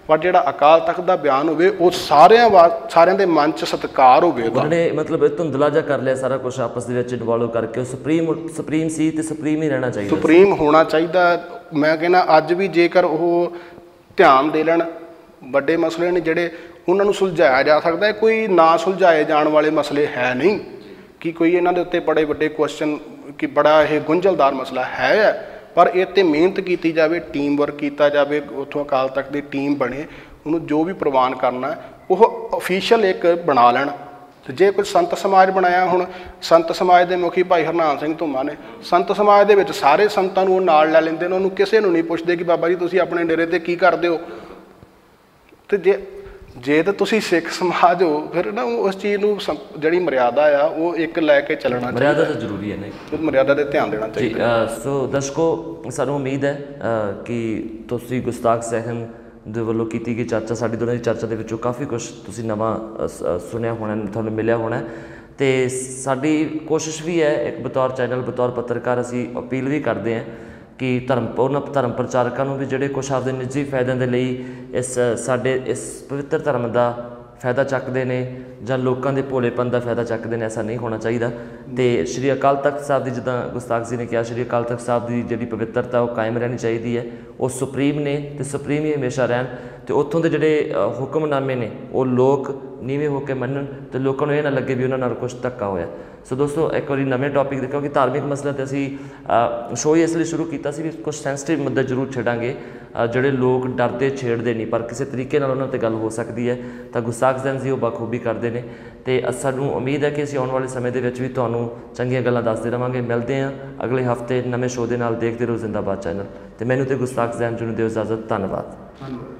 ਪਰ ਜਿਹੜਾ ਅਕਾਲ ਤਖਤ ਦਾ ਬਿਆਨ ਹੋਵੇ ਉਹ ਸਾਰਿਆਂ ਵਾ ਸਾਰਿਆਂ ਦੇ ਮਨ 'ਚ ਸਤਿਕਾਰ ਹੋਵੇ। ਉਹਨੇ ਮਤਲਬ ਇਹ ਧੁੰਦਲਾ ਜਿਹਾ ਕਰ ਲਿਆ ਸਾਰਾ ਕੁਛ ਆਪਸ ਦੇ ਵਿੱਚ ਇਨਵੋਲਵ ਕਰਕੇ। ਸੁਪਰੀਮ ਸੁਪਰੀਮ ਸੀ ਅਤੇ ਸੁਪਰੀਮ ਹੀ ਰਹਿਣਾ ਚਾਹੀਦਾ ਸੁਪਰੀਮ ਹੋਣਾ ਚਾਹੀਦਾ। ਮੈਂ ਕਹਿੰਦਾ ਅੱਜ ਵੀ ਜੇਕਰ ਉਹ ਧਿਆਨ ਦੇ ਲੈਣ ਵੱਡੇ ਮਸਲੇ ਨੇ ਜਿਹੜੇ ਉਹਨਾਂ ਨੂੰ ਸੁਲਝਾਇਆ ਜਾ ਸਕਦਾ। ਕੋਈ ਨਾ ਸੁਲਝਾਏ ਜਾਣ ਵਾਲੇ ਮਸਲੇ ਹੈ ਨਹੀਂ ਕਿ ਕੋਈ ਇਹਨਾਂ ਦੇ ਉੱਤੇ ਬੜੇ ਵੱਡੇ ਕੁਐਸਚਨ ਕਿ ਬੜਾ ਇਹ ਗੁੰਝਲਦਾਰ ਮਸਲਾ ਹੈ ਪਰ ਇਹ 'ਤੇ ਮਿਹਨਤ ਕੀਤੀ ਜਾਵੇ ਟੀਮ ਵਰਕ ਕੀਤਾ ਜਾਵੇ ਉੱਥੋਂ ਅਕਾਲ ਤਖਤ ਦੀ ਟੀਮ ਬਣੇ ਉਹਨੂੰ ਜੋ ਵੀ ਪ੍ਰਵਾਨ ਕਰਨਾ ਉਹ ਅਫੀਸ਼ੀਅਲ ਇੱਕ ਬਣਾ ਲੈਣ। ਅਤੇ ਜੇ ਕੋਈ ਸੰਤ ਸਮਾਜ ਬਣਾਇਆ ਹੁਣ ਸੰਤ ਸਮਾਜ ਦੇ ਮੁਖੀ ਭਾਈ ਹਰਨਾਮ ਸਿੰਘ ਧੁੰਮਾ ਨੇ ਸੰਤ ਸਮਾਜ ਦੇ ਵਿੱਚ ਸਾਰੇ ਸੰਤਾਂ ਨੂੰ ਉਹ ਨਾਲ ਲੈ ਲੈਂਦੇ ਨੇ ਉਹਨੂੰ ਕਿਸੇ ਨੂੰ ਨਹੀਂ ਪੁੱਛਦੇ ਕਿ ਬਾਬਾ ਜੀ ਤੁਸੀਂ ਆਪਣੇ ਡੇਰੇ 'ਤੇ ਕੀ ਕਰਦੇ ਹੋ। ਅਤੇ ਜੇ ਜੇ ਤਾਂ ਤੁਸੀਂ ਸਿੱਖ ਸਮਾਜ ਹੋ ਫਿਰ ਨਾ ਉਸ ਚੀਜ਼ ਨੂੰ ਸੰ ਜਿਹੜੀ ਮਰਿਆਦਾ ਆ ਉਹ ਇੱਕ ਲੈ ਕੇ ਚੱਲਣਾ ਮਰਿਆਦਾ ਤਾਂ ਜ਼ਰੂਰੀ ਹੈ ਨਾ ਮਰਿਆਦਾ 'ਤੇ ਧਿਆਨ ਦੇਣਾ ਚਾਹੀਦਾ। ਸੋ ਦਰਸ਼ਕੋ ਸਾਨੂੰ ਉਮੀਦ ਹੈ ਕਿ ਤੁਸੀਂ ਗੁਸਤਾਖ ਸਹਿਮ ਦੇ ਵੱਲੋਂ ਕੀਤੀ ਗਈ ਚਰਚਾ ਸਾਡੀ ਦੋਨਾਂ ਦੀ ਚਰਚਾ ਦੇ ਵਿੱਚੋਂ ਕਾਫੀ ਕੁਛ ਤੁਸੀਂ ਨਵਾਂ ਸੁਣਿਆ ਹੋਣਾ ਤੁਹਾਨੂੰ ਮਿਲਿਆ ਹੋਣਾ। ਅਤੇ ਸਾਡੀ ਕੋਸ਼ਿਸ਼ ਵੀ ਹੈ ਇੱਕ ਬਤੌਰ ਚੈਨਲ ਬਤੌਰ ਪੱਤਰਕਾਰ ਅਸੀਂ ਅਪੀਲ ਵੀ ਕਰਦੇ ਹਾਂ ਕਿ ਧਰਮ ਉਹਨਾਂ ਧਰਮ ਪ੍ਰਚਾਰਕਾਂ ਨੂੰ ਵੀ ਜਿਹੜੇ ਕੁਛ ਆਪਦੇ ਨਿੱਜੀ ਫਾਇਦਿਆਂ ਦੇ ਲਈ ਇਸ ਸਾਡੇ ਇਸ ਪਵਿੱਤਰ ਧਰਮ ਦਾ ਫਾਇਦਾ ਚੱਕਦੇ ਨੇ ਜਾਂ ਲੋਕਾਂ ਦੇ ਭੋਲੇਪਨ ਦਾ ਫਾਇਦਾ ਚੱਕਦੇ ਨੇ ਐਸਾ ਨਹੀਂ ਹੋਣਾ ਚਾਹੀਦਾ। ਅਤੇ ਸ਼੍ਰੀ ਅਕਾਲ ਤਖਤ ਸਾਹਿਬ ਦੀ ਜਿੱਦਾਂ ਗੁਸਤਾਖ ਜੀ ਨੇ ਕਿਹਾ ਸ਼੍ਰੀ ਅਕਾਲ ਤਖਤ ਸਾਹਿਬ ਦੀ ਜਿਹੜੀ ਪਵਿੱਤਰਤਾ ਉਹ ਕਾਇਮ ਰਹਿਣੀ ਚਾਹੀਦੀ ਹੈ। ਉਹ ਸੁਪਰੀਮ ਨੇ ਅਤੇ ਸੁਪਰੀਮ ਹੀ ਹਮੇਸ਼ਾ ਰਹਿਣ ਅਤੇ ਉੱਥੋਂ ਦੇ ਜਿਹੜੇ ਹੁਕਮਨਾਮੇ ਨੇ ਉਹ ਲੋਕ ਨੀਵੇਂ ਹੋ ਕੇ ਮੰਨਣ ਅਤੇ ਲੋਕਾਂ ਨੂੰ ਇਹ ਨਾ ਲੱਗੇ ਵੀ ਉਹਨਾਂ ਨਾਲ ਕੁਛ ਧੱਕਾ ਹੋਇਆ। ਸੋ ਦੋਸਤੋ ਇੱਕ ਵਾਰੀ ਨਵੇਂ ਟੌਪਿਕ ਦੇ ਕਿਉਂਕਿ ਧਾਰਮਿਕ ਮਸਲਾ 'ਤੇ ਅਸੀਂ ਸ਼ੋਅ ਇਸ ਲਈ ਸ਼ੁਰੂ ਕੀਤਾ ਸੀ ਵੀ ਕੁਛ ਸੈਂਸਿਟਿਵ ਮੁੱਦੇ ਜ਼ਰੂਰ ਛੇੜਾਂਗੇ ਜਿਹੜੇ ਲੋਕ ਡਰਦੇ ਛੇੜਦੇ ਨਹੀਂ ਪਰ ਕਿਸੇ ਤਰੀਕੇ ਨਾਲ ਉਹਨਾਂ 'ਤੇ ਗੱਲ ਹੋ ਸਕਦੀ ਹੈ ਤਾਂ ਗੁਸਤਾਖ ਜੈਨ ਜੀ ਉਹ ਬਾਖੂਬੀ ਕਰਦੇ ਨੇ। ਅਤੇ ਸਾਨੂੰ ਉਮੀਦ ਹੈ ਕਿ ਅਸੀਂ ਆਉਣ ਵਾਲੇ ਸਮੇਂ ਦੇ ਵਿੱਚ ਵੀ ਤੁਹਾਨੂੰ ਚੰਗੀਆਂ ਗੱਲਾਂ ਦੱਸਦੇ ਰਹਾਂਗੇ। ਮਿਲਦੇ ਹਾਂ ਅਗਲੇ ਹਫ਼ਤੇ ਨਵੇਂ ਸ਼ੋਅ ਦੇ ਨਾਲ। ਦੇਖਦੇ ਰਹੋ ਜ਼ਿੰਦਾਬਾਦ ਚੈਨਲ ਅਤੇ ਮੈਨੂੰ ਅਤੇ ਗੁਸਤਾਖ ਜੈਨ ਜੀ ਨੂੰ ਦਿਓ ਇਜਾਜ਼ਤ। ਧੰਨਵਾਦ।